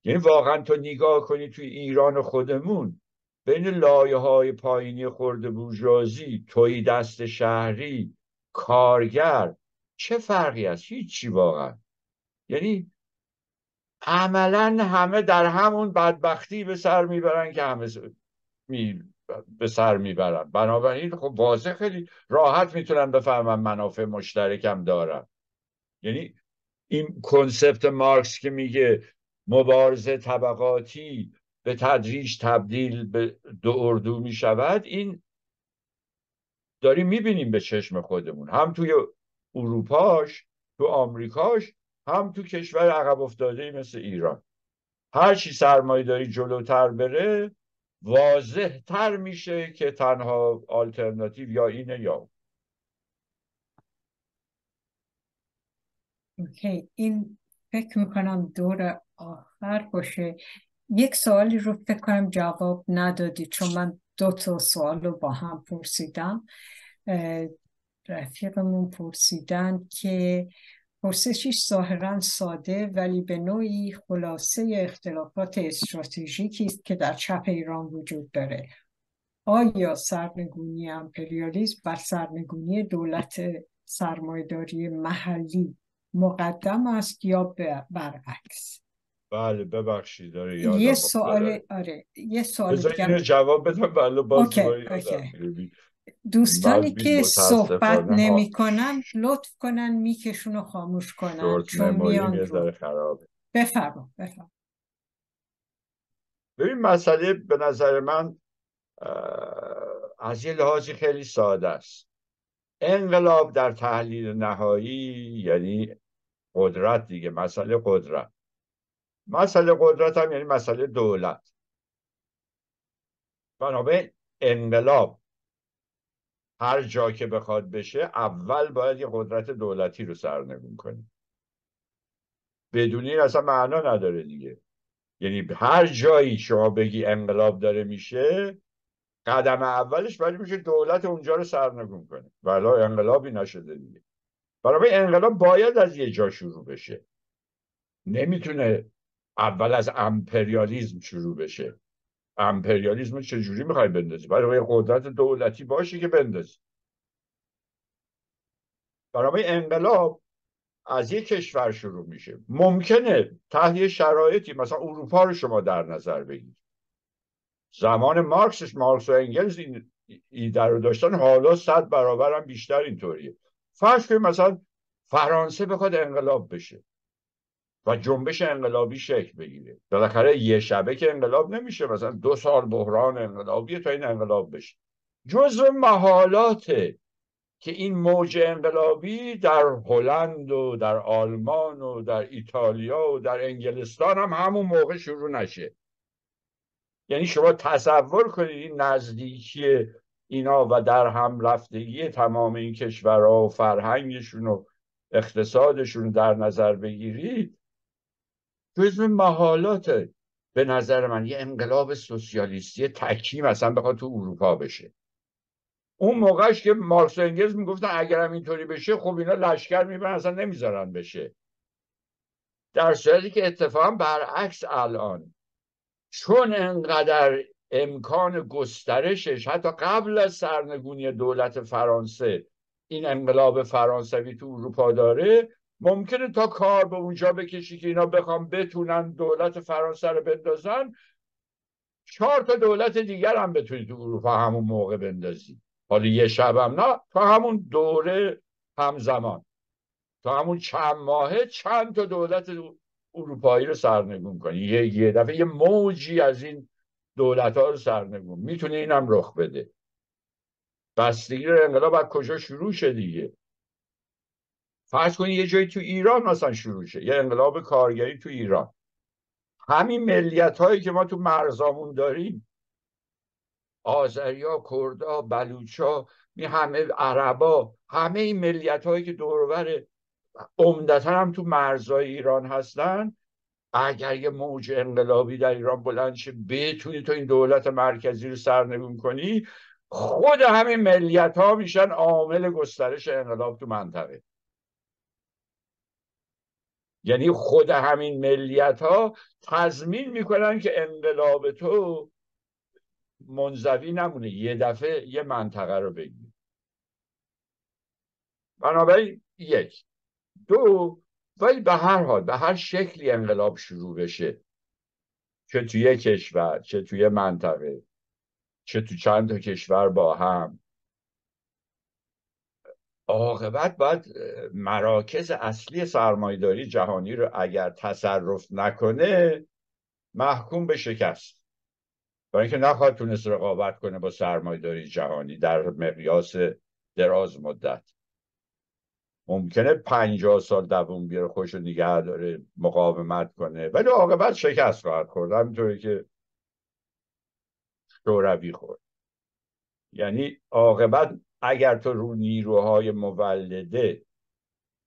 یعنی واقعا تو نگاه کنی توی ایران خودمون بین لایه‌های پایینی خرده بورژوازی، توی دست شهری، کارگر چه فرقی هست؟ هیچی واقعا. یعنی عملا همه در همون بدبختی به سر میبرن که همه به سر میبرن. بنابراین خب واضح خیلی راحت میتونن بفهمن منافع مشترکم دارن. یعنی این کنسپت مارکس که میگه مبارزه طبقاتی به تدریج تبدیل به دو اردو میشود، این داریم میبینیم به چشم خودمون، هم توی اروپاش، تو آمریکاش، هم تو کشور عقب افتاده‌ای مثل ایران. هر چی سرمایه‌داری جلوتر بره واضح تر میشه که تنها آلترناتیو یا اینه یا اون. اوکی، این فکر میکنم دور آخر باشه. یک سوالی رو فکر کنم جواب ندادی، چون من دو تا سوال رو با هم پرسیدم. رفیقمون پرسیدن که پرسشش ظاهراً ساده ولی به نوعی خلاصه اختلافات استراتژیکی است که در چپ ایران وجود داره. آیا سرنگونی امپریالیسم و سرنگونی دولت سرمایه‌داری محلی مقدم است یا برعکس؟ بله ببخشید داره یه سوال. آره یه سوال دیگه جواب بدم. بله باز دوستانی که صحبت نمی کنن لطف کنن میکشون و خاموش کنن چون میان رو بفرما. ببین مسئله به نظر من از یه لحاظی خیلی ساده است. انقلاب در تحلیل نهایی یعنی قدرت دیگه، مسئله قدرت. مسئله قدرت هم یعنی مسئله دولت. بنابراین انقلاب هر جا که بخواد بشه اول باید یه قدرت دولتی رو سرنگون کنیم. بدون این اصلا معنا نداره دیگه. یعنی هر جایی شما بگی انقلاب داره میشه، قدم اولش باید میشه دولت اونجا رو سرنگون کنه، ولی انقلابی نشده دیگه. برای انقلاب باید از یه جا شروع بشه، نمیتونه اول از امپریالیزم شروع بشه. امپریالیزم چجوری میخوای بندازی؟ برای قدرت دولتی باشه که بندازی. برای انقلاب از یک کشور شروع میشه. ممکنه تحت شرایطی مثلا اروپا رو شما در نظر بگیرید، زمان مارکس و انگلز این ایده رو داشتن، حالا 100 برابر هم بیشتر اینطوریه. فرض کنید مثلا فرانسه بخواد انقلاب بشه و جنبش انقلابی شکل بگیره، بالاخره یه شبه که انقلاب نمیشه، مثلا 2 سال بحران انقلابیه تا این انقلاب بشه. جزء محالاته که این موج انقلابی در هلند و در آلمان و در ایتالیا و در انگلستان هم همون موقع شروع نشه. یعنی شما تصور کنید این نزدیکی اینا و در هم رفتگی تمام این کشورها و فرهنگشون و اقتصادشون در نظر بگیرید، جزو محالاته به نظر من یه انقلاب سوسیالیستی تکی مثلا بخواد تو اروپا بشه. اون موقعش که مارکس و انگلز میگفتن اگرم اینطوری بشه خب اینا لشکر میبرن، اصلا نمیذارن بشه. در صورتی که اتفاقا برعکس الان، چون انقدر امکان گسترشش حتی قبل از سرنگونی دولت فرانسه این انقلاب فرانسوی تو اروپا داره، ممکنه تا کار به اونجا بکشی که اینا بخوام بتونن دولت فرانسه رو بندازن، 4 تا دولت دیگر هم بتونی تو اروپا همون موقع بندازی. حالا یه شب هم نه، تا همون دوره همزمان، تا همون چند ماهه چند تا دولت اروپایی رو سرنگون کنی. یه دفعه یه موجی از این دولت‌ها رو سرنگون. میتونه اینم رخ بده. بستگی انقلاب از کجا شروع شه دیگه. فرض کنید یه جایی تو ایران مثلا شروع شه، یه انقلاب کارگری تو ایران. همین ملیت‌هایی که ما تو مرزامون داریم، آذریا، کردها، بلوچا، همه عربا، همه این ملیت‌هایی که دور و بر عمدتاً هم تو مرزهای ایران هستن، اگر یه موج انقلابی در ایران بلند شه بتونی تو این دولت مرکزی رو سرنگون کنی، خود همین ملیت‌ها میشن عامل گسترش انقلاب تو منطقه. یعنی خود همین ملیت‌ها تضمین میکنن که انقلاب تو منزوی نمونه، یه دفعه یه منطقه رو بگیره. بنابراین یک، دو، ولی به هر حال به هر شکلی انقلاب شروع بشه، چه توی یک کشور، چه توی منطقه، چه تو چند تا کشور با هم، عاقبت باید مراکز اصلی سرمایه‌داری جهانی رو اگر تصرف نکنه محکوم به شکست، برای اینکه نخواهد تونست رقابت کنه با سرمایه‌داری جهانی در مقیاس دراز مدت. ممکنه 50 سال دووم بیاره، خوش نگه داره، مقاومت کنه، ولی عاقبت شکست خواهد خورد، همینطوری که شوروی خورد. یعنی عاقبت اگر تو رو نیروهای مولده،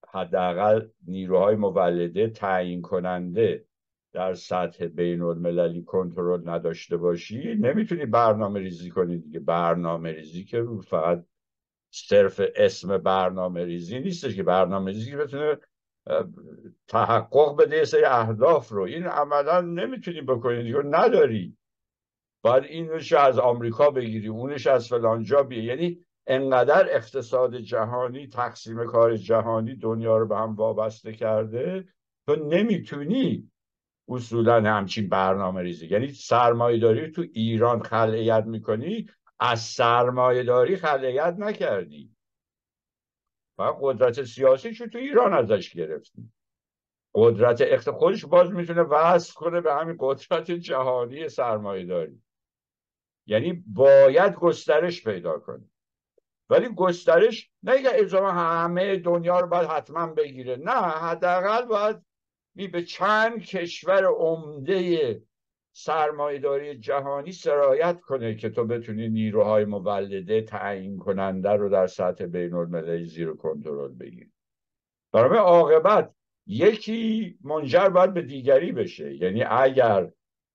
حداقل نیروهای مولده تعیین کننده در سطح بین المللی کنترل نداشته باشی، نمیتونی برنامه ریزی کنی دیگه. برنامه ریزی که فقط صرف اسم برنامه ریزی نیستش که، برنامه ریزی که بتونه تحقق بده یه سری اهداف رو، این عملا نمیتونی بکنی دیگه، نداری. باید اینش از آمریکا بگیری، اونش از فلانجا بیه. یعنی انقدر اقتصاد جهانی، تقسیم کار جهانی دنیا رو به هم وابسته کرده، تو نمیتونی اصولا همچین برنامه ریزی. یعنی سرمایه داری تو ایران خلعیت میکنی، از سرمایه داری خلعیت نکردی، فقط قدرت سیاسی شو تو ایران ازش گرفتی. قدرت خودش باز میتونه وصف کنه به همین قدرت جهانی سرمایه داری. یعنی باید گسترش پیدا کنه، ولی گسترش نه اینکه الزاما همه دنیا رو باید حتما بگیره، نه، حداقل باید به چند کشور عمده سرمایه‌داری جهانی سرایت کنه که تو بتونی نیروهای مولده تعیین کننده رو در سطح بین‌المللی زیر کنترل بگیری. برای عاقبت یکی منجر باید به دیگری بشه. یعنی اگر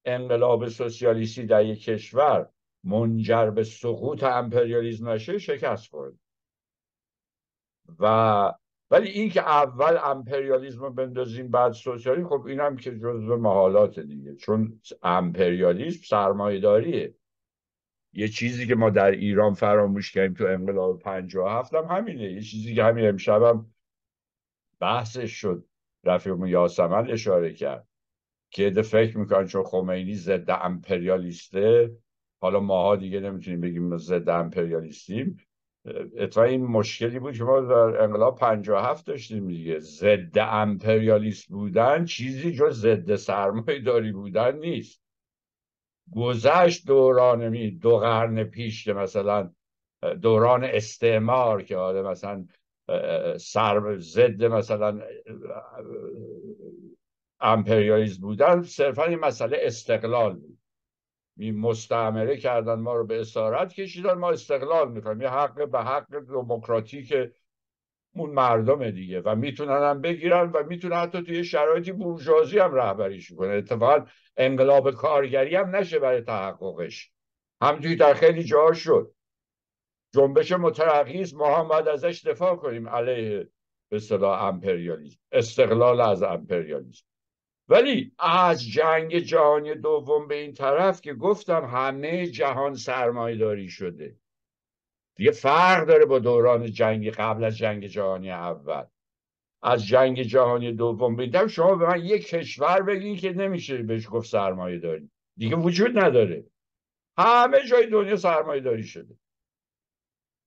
انقلاب سوسیالیستی در یک کشور منجر به سقوط امپریالیسم نشه، شکست خورد. ولی این که اول امپریالیسم رو بندازیم بعد سوسیالیسم، خب این هم که جزو محالات دیگه، چون امپریالیسم سرمایه‌داریه. یه چیزی که ما در ایران فراموش کردیم تو انقلاب 57 هم همینه، یه چیزی که همین امشب هم بحثش شد، رفیق یاسمن اشاره کرد که ده فکر میکنن چون خمینی ضد امپریالیسته، حالا ماها دیگه نمیتونیم بگیم ضد امپریالیستیم. اتفاقا این مشکلی بود که ما در انقلاب 57 داشتیم دیگه. ضد امپریالیست بودن چیزی جز ضد سرمایه داری بودن نیست. گذشت دوران دو قرن پیش که مثلا دوران استعمار که حالا مثلا ضد مثلا امپریالیست بودن صرفا این مسئله استقلال بود. مستعمره کردن، ما رو به اسارت کشیدن، ما استقلال میکنیم، یه حق به حق دموکراتیک اون مردم دیگه، و میتونن هم بگیرن و میتونن حتی توی شرایطی بورژوازی هم رهبریش کنه. اتفاقا انقلاب کارگری هم نشه برای تحققش، همونطوری در خیلی جاها شد. جنبش مترقی است، ما هم باید ازش دفاع کنیم علیه به اصطلاح امپریالیسم، استقلال از امپریالیسم. ولی از جنگ جهانی دوم به این طرف که گفتم همه جهان سرمایه داری شده دیگه، فرق داره با دوران جنگ قبل از جنگ جهانی اول. از جنگ جهانی دوم به این طرف شما به من یک کشور بگین که نمیشه بهش گفت سرمایه داری دیگه، وجود نداره، همه جای دنیا سرمایه داری شده.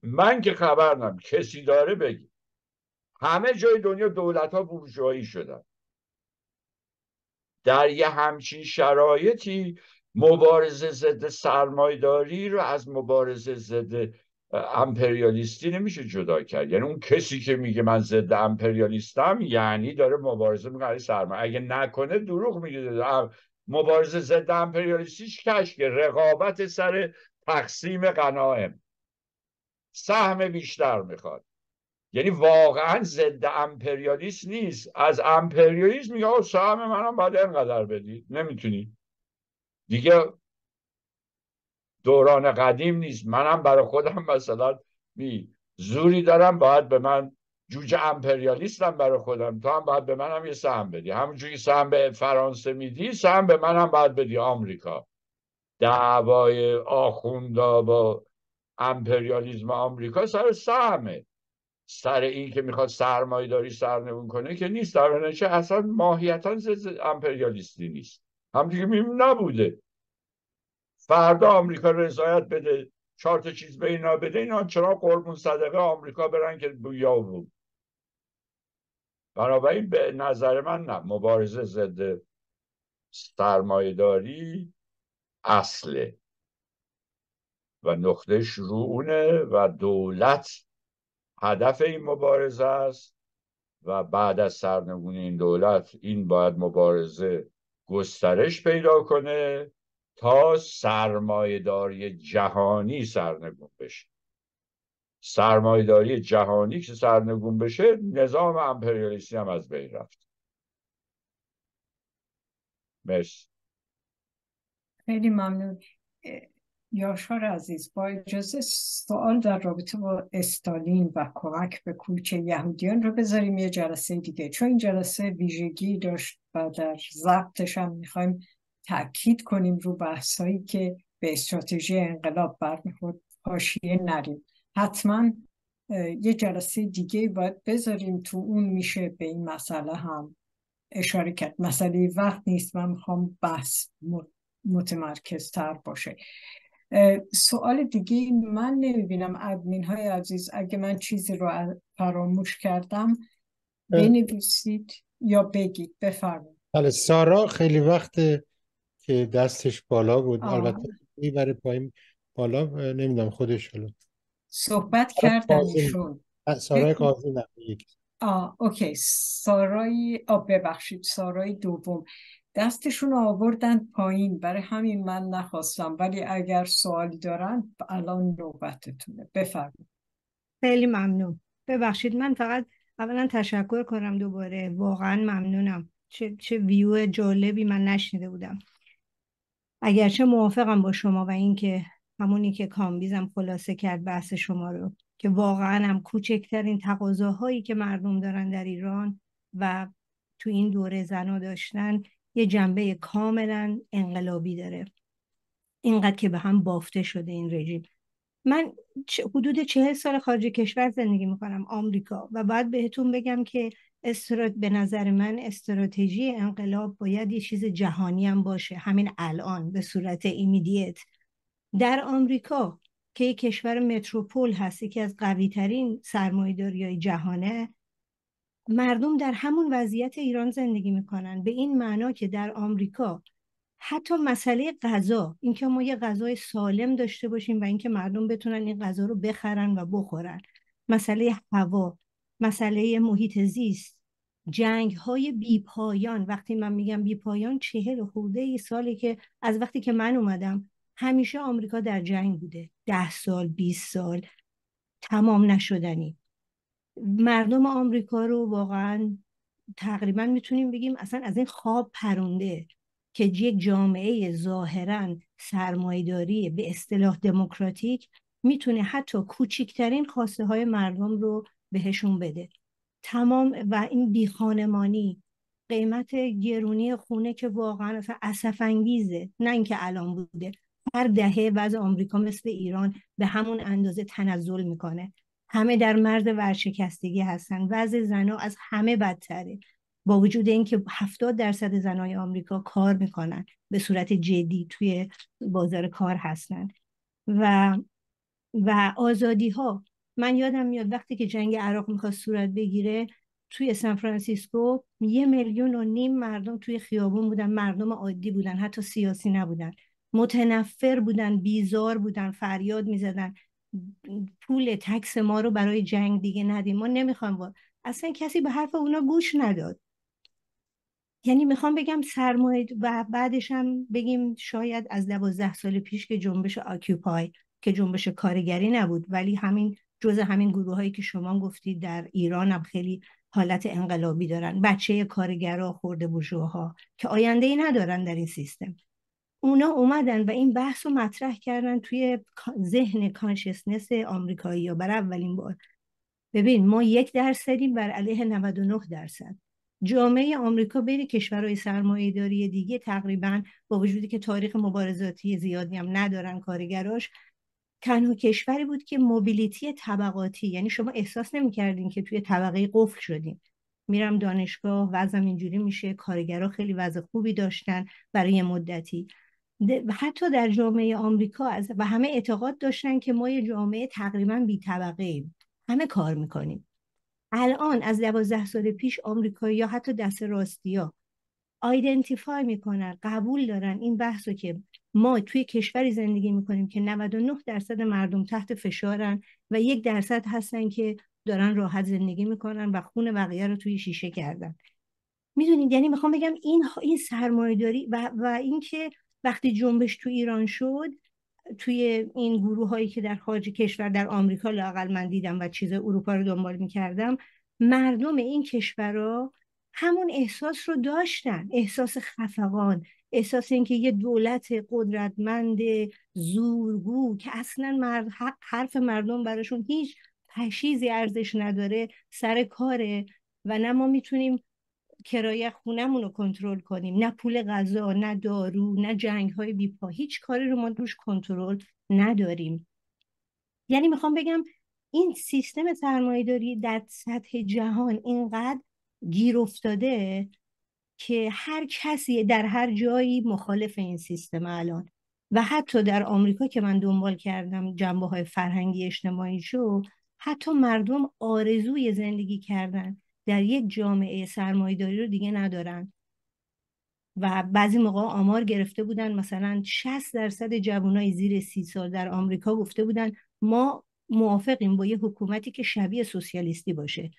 من که خبر ندارم، کسی داره بگی. همه جای دنیا دولت ها بورژوایی شدن. در یه همچین شرایطی مبارزه ضد سرمایه‌داری رو از مبارزه ضد امپریالیستی نمیشه جدا کرد. یعنی اون کسی که میگه من ضد امپریالیستم یعنی داره مبارزه میکنه علیه سرمایه، اگه نکنه دروغ میگه. مبارزه ضد امپریالیستیش کشک، رقابت سر تقسیم غنایم، سهم بیشتر میخواد. یعنی واقعا ضد امپریالیست نیست، از امپریالیسم میگه آقا سهم منم باید اینقدر بدی، نمیتونی دیگه. دوران قدیم نیست، منم برای خودم مثلا زوری دارم، باید به من جوجه امپریالیستم برای خودم، تو هم باید به منم یه سهم بدی، همونجوری سهم به فرانسه میدی سهم به منم باید بدی آمریکا. دعوای آخوندا با امپریالیسم آمریکا سر سهمه، سر این که میخواد سرمایه‌داری سرنگون کنه که نیست. در نتیجه اصلا ماهیتاً امپریالیستی نیست، همونجوری که میبینیم نبوده. فردا آمریکا رضایت بده، چهار تا چیز به اینا بده، اینا چرا قربون صدقه آمریکا برن که بویا بود. بنابراین به نظر من نه، مبارزه ضد سرمایه‌داری اصله و نقطه شروعونه و دولت هدف این مبارزه است و بعد از سرنگونی این دولت این باید مبارزه گسترش پیدا کنه تا سرمایه‌داری جهانی سرنگون بشه. سرمایه‌داری جهانی که سرنگون بشه نظام امپریالیستی هم از بین رفت. مرسی، خیلی ممنون. یاشار عزیز، با اجازه سوال در رابطه با استالین و کمک به کوچ یهودیان رو بذاریم یه جلسه دیگه، چون این جلسه ویژگی داشت و در ضبطش هم میخوایم تأکید کنیم رو بحثایی که به استراتژی انقلاب برمیخورد حاشیه نریم. حتما یه جلسه دیگه باید بذاریم، تو اون میشه به این مسئله هم اشاره کرد. مسئله وقت نیست، من میخوام بحث متمرکزتر باشه. سوال دیگه من نمیبینم. ادمین های عزیز اگه من چیزی رو فراموش کردم بنویسید یا بگید، بفرمایید. بله، سارا خیلی وقت که دستش بالا بود، البته میبره پایین بالا، نمیدونم خودش حالا صحبت کردنشون. سارای قاضی نمیگید. اوکی، سارای ببخشید، سارای دوم دستشون آوردن پایین، برای همین من نخواستم، ولی اگر سوالی دارن الان نوبتتونه، بفرمایید. خیلی ممنون. ببخشید من فقط اولا تشکر کنم دوباره، واقعا ممنونم، چه ویو جالبی من نشنیده بودم. اگرچه موافقم با شما و اینکه همونی که کامبیزم خلاصه کرد بحث شما رو، که واقعا هم کوچکترین تقاضاهایی که مردم دارن در ایران و تو این دوره زنا داشتن یه جنبه کاملا انقلابی داره، اینقدر که به هم بافته شده این رژیم. من حدود 40 سال خارج کشور زندگی میکنم، آمریکا، و باید بهتون بگم که به نظر من استراتژی انقلاب باید یه چیز جهانی هم باشه، همین الان به صورت ایمیدیت. در آمریکا که یک کشور متروپول هست، یکی از قوی ترین سرمایه‌داری‌های جهانه، مردم در همون وضعیت ایران زندگی میکنن، به این معنا که در آمریکا حتی مسئله غذا، اینکه ما یه غذای سالم داشته باشیم و اینکه مردم بتونن این غذا رو بخرن و بخورن، مسئله هوا، مسئله محیط زیست، جنگ های بی پایان. وقتی من میگم بی پایان، 40 خورده سالی که از وقتی که من اومدم همیشه آمریکا در جنگ بوده، 10 سال، 20 سال، تمام نشدنی. مردم آمریکا رو واقعا تقریبا میتونیم بگیم اصلا از این خواب پرونده که یک جامعه ظاهرا سرمایه‌داری به اصطلاح دموکراتیک میتونه حتی کوچکترین خواسته های مردم رو بهشون بده. تمام. و این بیخانمانی، قیمت گرونی خونه که واقعا اسف انگیزه، نه اینکه الان بوده، هر دهه وضع آمریکا مثل ایران به همون اندازه تنزل میکنه. همه در مرز ورشکستگی هستن، وضع زنها از همه بدتره، با وجود اینکه 70% زنای آمریکا کار میکنن، به صورت جدی توی بازار کار هستن. و آزادی ها، من یادم میاد وقتی که جنگ عراق میخواست صورت بگیره توی سانفرانسیسکو 1.5 میلیون مردم توی خیابون بودن، مردم عادی بودن، حتی سیاسی نبودن. متنفر بودن، بیزار بودن، فریاد میزدن پول تکس ما رو برای جنگ دیگه ندیم، ما نمیخوایم. اصلا کسی به حرف اونا گوش نداد. یعنی میخوام بگم سرمایه، و بعدش هم بگیم شاید از 12 سال پیش که جنبش آکیوپای که جنبش کارگری نبود ولی همین جزء همین گروه هایی که شما گفتید در ایران هم خیلی حالت انقلابی دارن، بچه کارگرها، خورده بورژواها که آینده ای ندارن در این سیستم، اونا اومدن و این بحث رو مطرح کردن توی ذهن کانشسنس آمریکایی ها برای اولین بار. ببین ما 1% بر علیه 99%. جامعه آمریکا بین کشورهای سرمایه‌داری دیگه تقریبا با وجودی که تاریخ مبارزاتی زیادی هم ندارن کارگراش، تنها کشوری بود که موبیلیتی طبقاتی، یعنی شما احساس نمی‌کردین که توی طبقه قفل شدین. میرم دانشگاه وضعم اینجوری میشه، کارگرها خیلی وضع خوبی داشتن برای مدتی. حتی در جامعه آمریکا و همه اعتقاد داشتن که ما یه جامعه تقریبا بی طبقه‌ایم، همه کار میکنیم. الان از 12 سال پیش آمریکایی یا حتی دست راستی ها آیدنتیفای میکنن، قبول دارن این بحثو که ما توی کشوری زندگی میکنیم که 99% مردم تحت فشارن و 1% هستن که دارن راحت زندگی میکنن و خون بقیه رو توی شیشه کردن. میدونید یعنی میخوام بگم این سرمایه‌داری و اینکه وقتی جنبش تو ایران شد، توی این گروه هایی که در خارج کشور، در آمریکا لااقل من دیدم و چیز اروپا رو دنبال میکردم، مردم این کشورها همون احساس رو داشتن، احساس خفقان، احساس اینکه یه دولت قدرتمند زورگو که اصلا حرف مردم براشون هیچ پشیزی ارزش نداره، سر کاره و نه ما میتونیم کرایه خونمون رو کنترل کنیم، نه پول غذا، نه دارو، نه جنگ‌های بیپا، هیچ کاری رو ما روش کنترل نداریم. یعنی میخوام بگم این سیستم سرمایه‌داری در سطح جهان اینقدر گیر افتاده که هر کسی در هر جایی مخالف این سیستم الان، و حتی در آمریکا که من دنبال کردم جنبه‌های فرهنگی اجتماعیشو، حتی مردم آرزوی زندگی کردن در یک جامعه سرمایه‌داری رو دیگه ندارن و بعضی موقع آمار گرفته بودن، مثلا 60% جوانای زیر 30 سال در آمریکا گفته بودن ما موافقیم با یه حکومتی که شبیه سوسیالیستی باشه.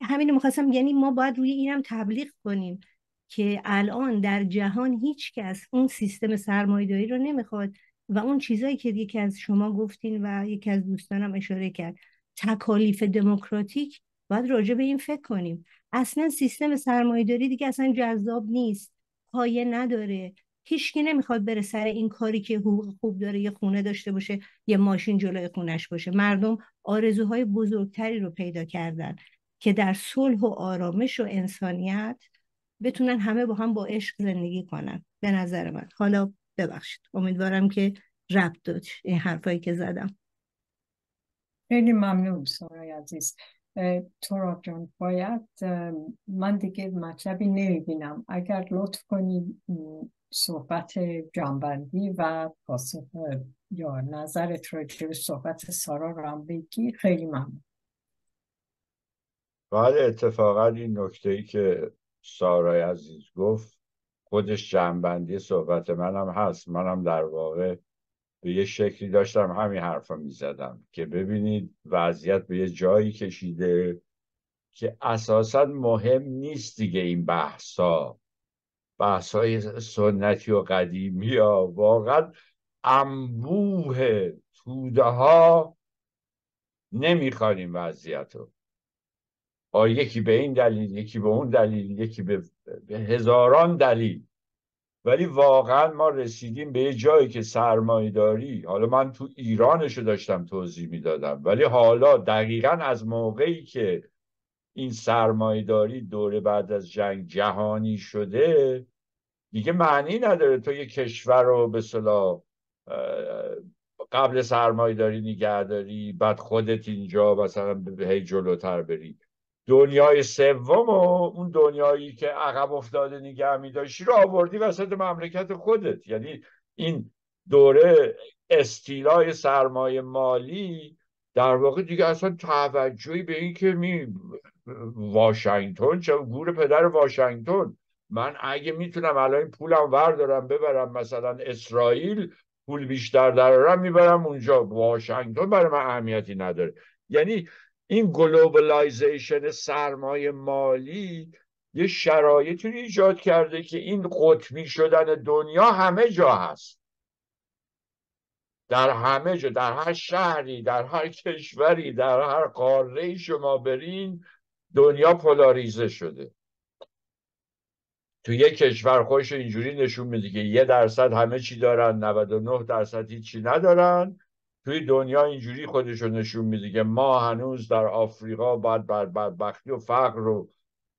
همین می‌خواستم، یعنی ما باید روی اینم تبلیغ کنیم که الان در جهان هیچ کس اون سیستم سرمایه‌داری رو نمیخواد و اون چیزایی که یکی از شما گفتین و یکی از دوستانم اشاره کرد، تکالیف دموکراتیک، باید راجع به این فکر کنیم. اصلا سیستم سرمایه‌داری دیگه اصلا جذاب نیست، پایه نداره، هیچکی نمیخواد بره سر این کاری که حقوق خوب داره، یه خونه داشته باشه، یه ماشین جلوی خونش باشه. مردم آرزوهای بزرگتری رو پیدا کردن که در صلح و آرامش و انسانیت بتونن همه با هم با عشق زندگی کنن. به نظر من، حالا ببخشید، امیدوارم که ربط داد این حرفایی که زدم. خیلی ممنون سارای عزیز. تراب جان، باید من دیگه مطلبی نمیبینم، اگر لطف کنی صحبت جنبندی و پاسخ یا نظرت راجع به صحبت سارا رو هم بگی، خیلی ممنون. بله، اتفاقا این نکته‌ای که سارای عزیز گفت خودش جنبندی صحبت منم هست. منم در واقع به یه شکلی داشتم همین حرفا میزدم که ببینید وضعیت به یه جایی کشیده که اساسا مهم نیست دیگه این بحثای سنتی و قدیمی ها. واقعا انبوه توده ها نمیخوان این وضعیت رو، یکی به این دلیل، یکی به اون دلیل، یکی به هزاران دلیل. ولی واقعا ما رسیدیم به یه جایی که سرمایه‌داری، حالا من تو ایرانشو داشتم توضیح میدادم، ولی حالا دقیقاً از موقعی که این سرمایه‌داری دوره بعد از جنگ جهانی شده دیگه معنی نداره تو یه کشور رو به اصطلاح قبل سرمایه‌داری نگهداری، بعد خودت اینجا مثلا هی جلوتر بری. دنیای سوم و اون دنیایی که عقب افتاده نگه می‌داشتی رو آوردی وسط مملکت خودت. یعنی این دوره استیلای سرمایه مالی در واقع دیگه اصلا توجهی به این که واشنگتن چه گور پدر واشنگتن من اگه میتونم الان پولم وردارم ببرم مثلا اسرائیل، پول بیشتر درارم میبرم اونجا، واشنگتن برای من اهمیتی نداره. یعنی این گلوبالایزیشن سرمایه مالی یه شرایطی ایجاد کرده که این قطبی شدن دنیا همه جا هست، در همه جا، در هر شهری، در هر کشوری، در هر قاره شما برین دنیا پولاریزه شده. تو یک کشور خودش اینجوری نشون میده که 1% همه چی دارن، 99% هیچی ندارن. توی دنیا اینجوری خودش رو نشون میده که ما هنوز در آفریقا باید بر بدبختی و فقر و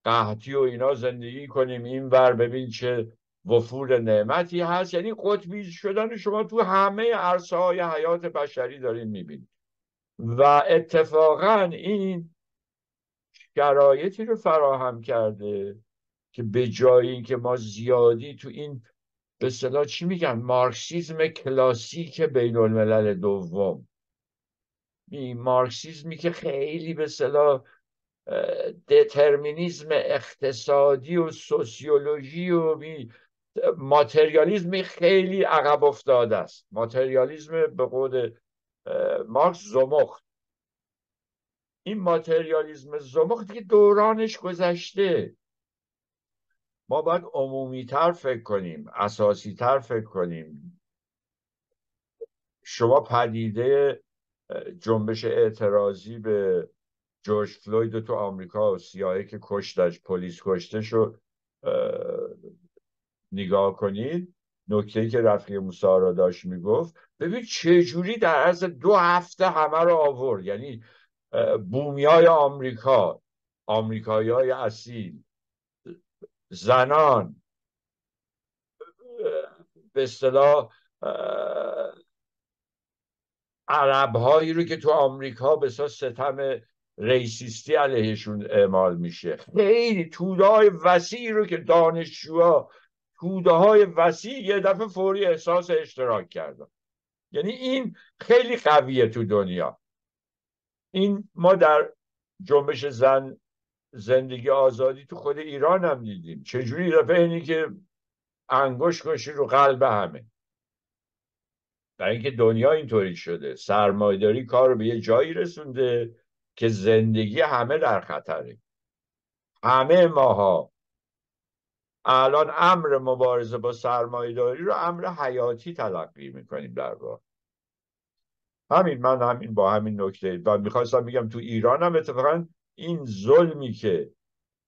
قحطی و اینا زندگی کنیم، این بر ببین چه وفور نعمتی هست. یعنی قطبی شدن شما تو همه عرصه های حیات بشری دارین میبینید و اتفاقا این شرایطی رو فراهم کرده که به جای اینکه ما زیادی تو این به اصطلاح چی میگن مارکسیسم کلاسیک بین الملل دوم، این مارکسیسمی که خیلی به اصطلاح دترمینیسم اقتصادی و سوسیولوژی و ماتریالیسم خیلی عقب افتاده است، ماتریالیسم به قول مارکس زمخت، این ماتریالیسم زمخت که دورانش گذشته. ما باید عمومیتر فکر کنیم، اساسیتر فکر کنیم. شما پدیده جنبش اعتراضی به جورج فلوید تو آمریکا و سیاهی که کشتش، پلیس کشتش رو نگاه کنید، نکته‌ای که رفیق موسی را داشت میگفت، ببین چجوری در عرض 2 هفته همه رو آورد. یعنی بومیای آمریکا، آمریکایی‌های اصیل، زنان، به اصطلاح عرب هایی رو که تو آمریکا به اساس ستم ریسیستی علیهشون اعمال میشه، خیلی توده های وسیعی رو که دانشجوها، توده های وسیع یه دفعه فوری احساس اشتراک کردن. یعنی این خیلی قویه تو دنیا. این ما در جنبش زن زندگی آزادی تو خود ایران هم دیدیم چجوری رفعه اینی که انگشت کشی رو قلب همه، برای اینکه دنیا اینطوری شده، سرمایه‌داری کار رو به یه جایی رسونده که زندگی همه در خطره. همه ماها الان امر مبارزه با سرمایه‌داری رو امر حیاتی تلقی میکنیم در واقع. همین من همین با همین نکته و میخواستم بگم تو ایران هم اتفاقا این ظلمی که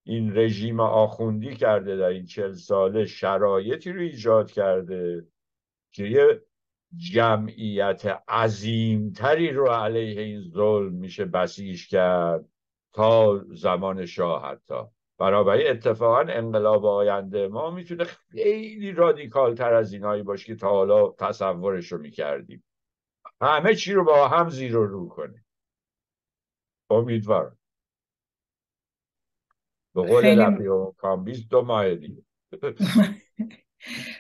این رژیم آخوندی کرده در این 40 ساله شرایطی رو ایجاد کرده که یه جمعیت عظیمتری رو علیه این ظلم میشه بسیج کرد تا زمان شاه حتی. بنابراین اتفاقا انقلاب آینده ما میتونه خیلی رادیکالتر از اینایی باشه که تا حالا تصورش رو میکردیم، همه چی رو با هم زیر و رو کنه. امیدوارم. به قول رفیق کامبیز 2 ماه دیگه.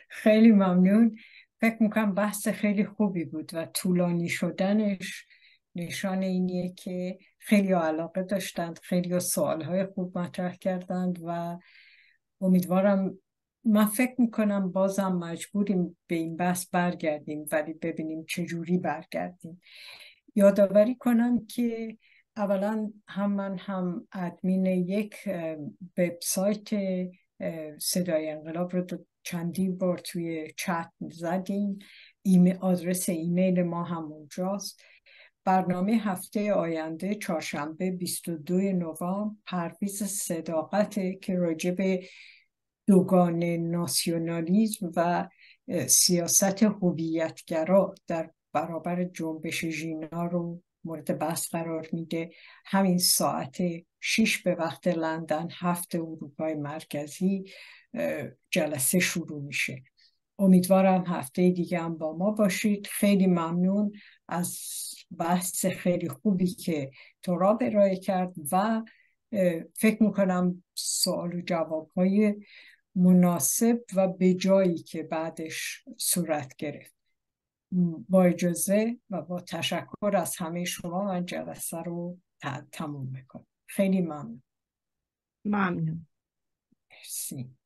خیلی ممنون. فکر میکنم بحث خیلی خوبی بود و طولانی شدنش نشان اینیه که خیلی علاقه داشتند، خیلی سوالهای خوب مطرح کردند و امیدوارم، من فکر میکنم بازم مجبوریم به این بحث برگردیم ولی ببینیم چجوری برگردیم. یادآوری کنم که اولا هم من هم ادمین یک وبسایت صدای انقلاب رو چندین بار توی چت زدیم، آدرس ایمیل ما هم اونجاست. برنامه هفته آینده چهارشنبه 22 نوامبر، پرویز صداقت که راجع به دوگان ناسیونالیسم و سیاست هویت‌گرا در برابر جنبش ژینا رو مورد بحث قرار میده. همین ساعت 6 به وقت لندن، 7 اروپای مرکزی جلسه شروع میشه. امیدوارم هفته دیگه هم با ما باشید. خیلی ممنون از بحث خیلی خوبی که تراب ارائه کرد و فکر میکنم سوال و جواب های مناسب و به جایی که بعدش صورت گرفت. با اجازه و با تشکر از همه شما من جلسه رو تموم میکنم. خیلی ممنون. مرسی.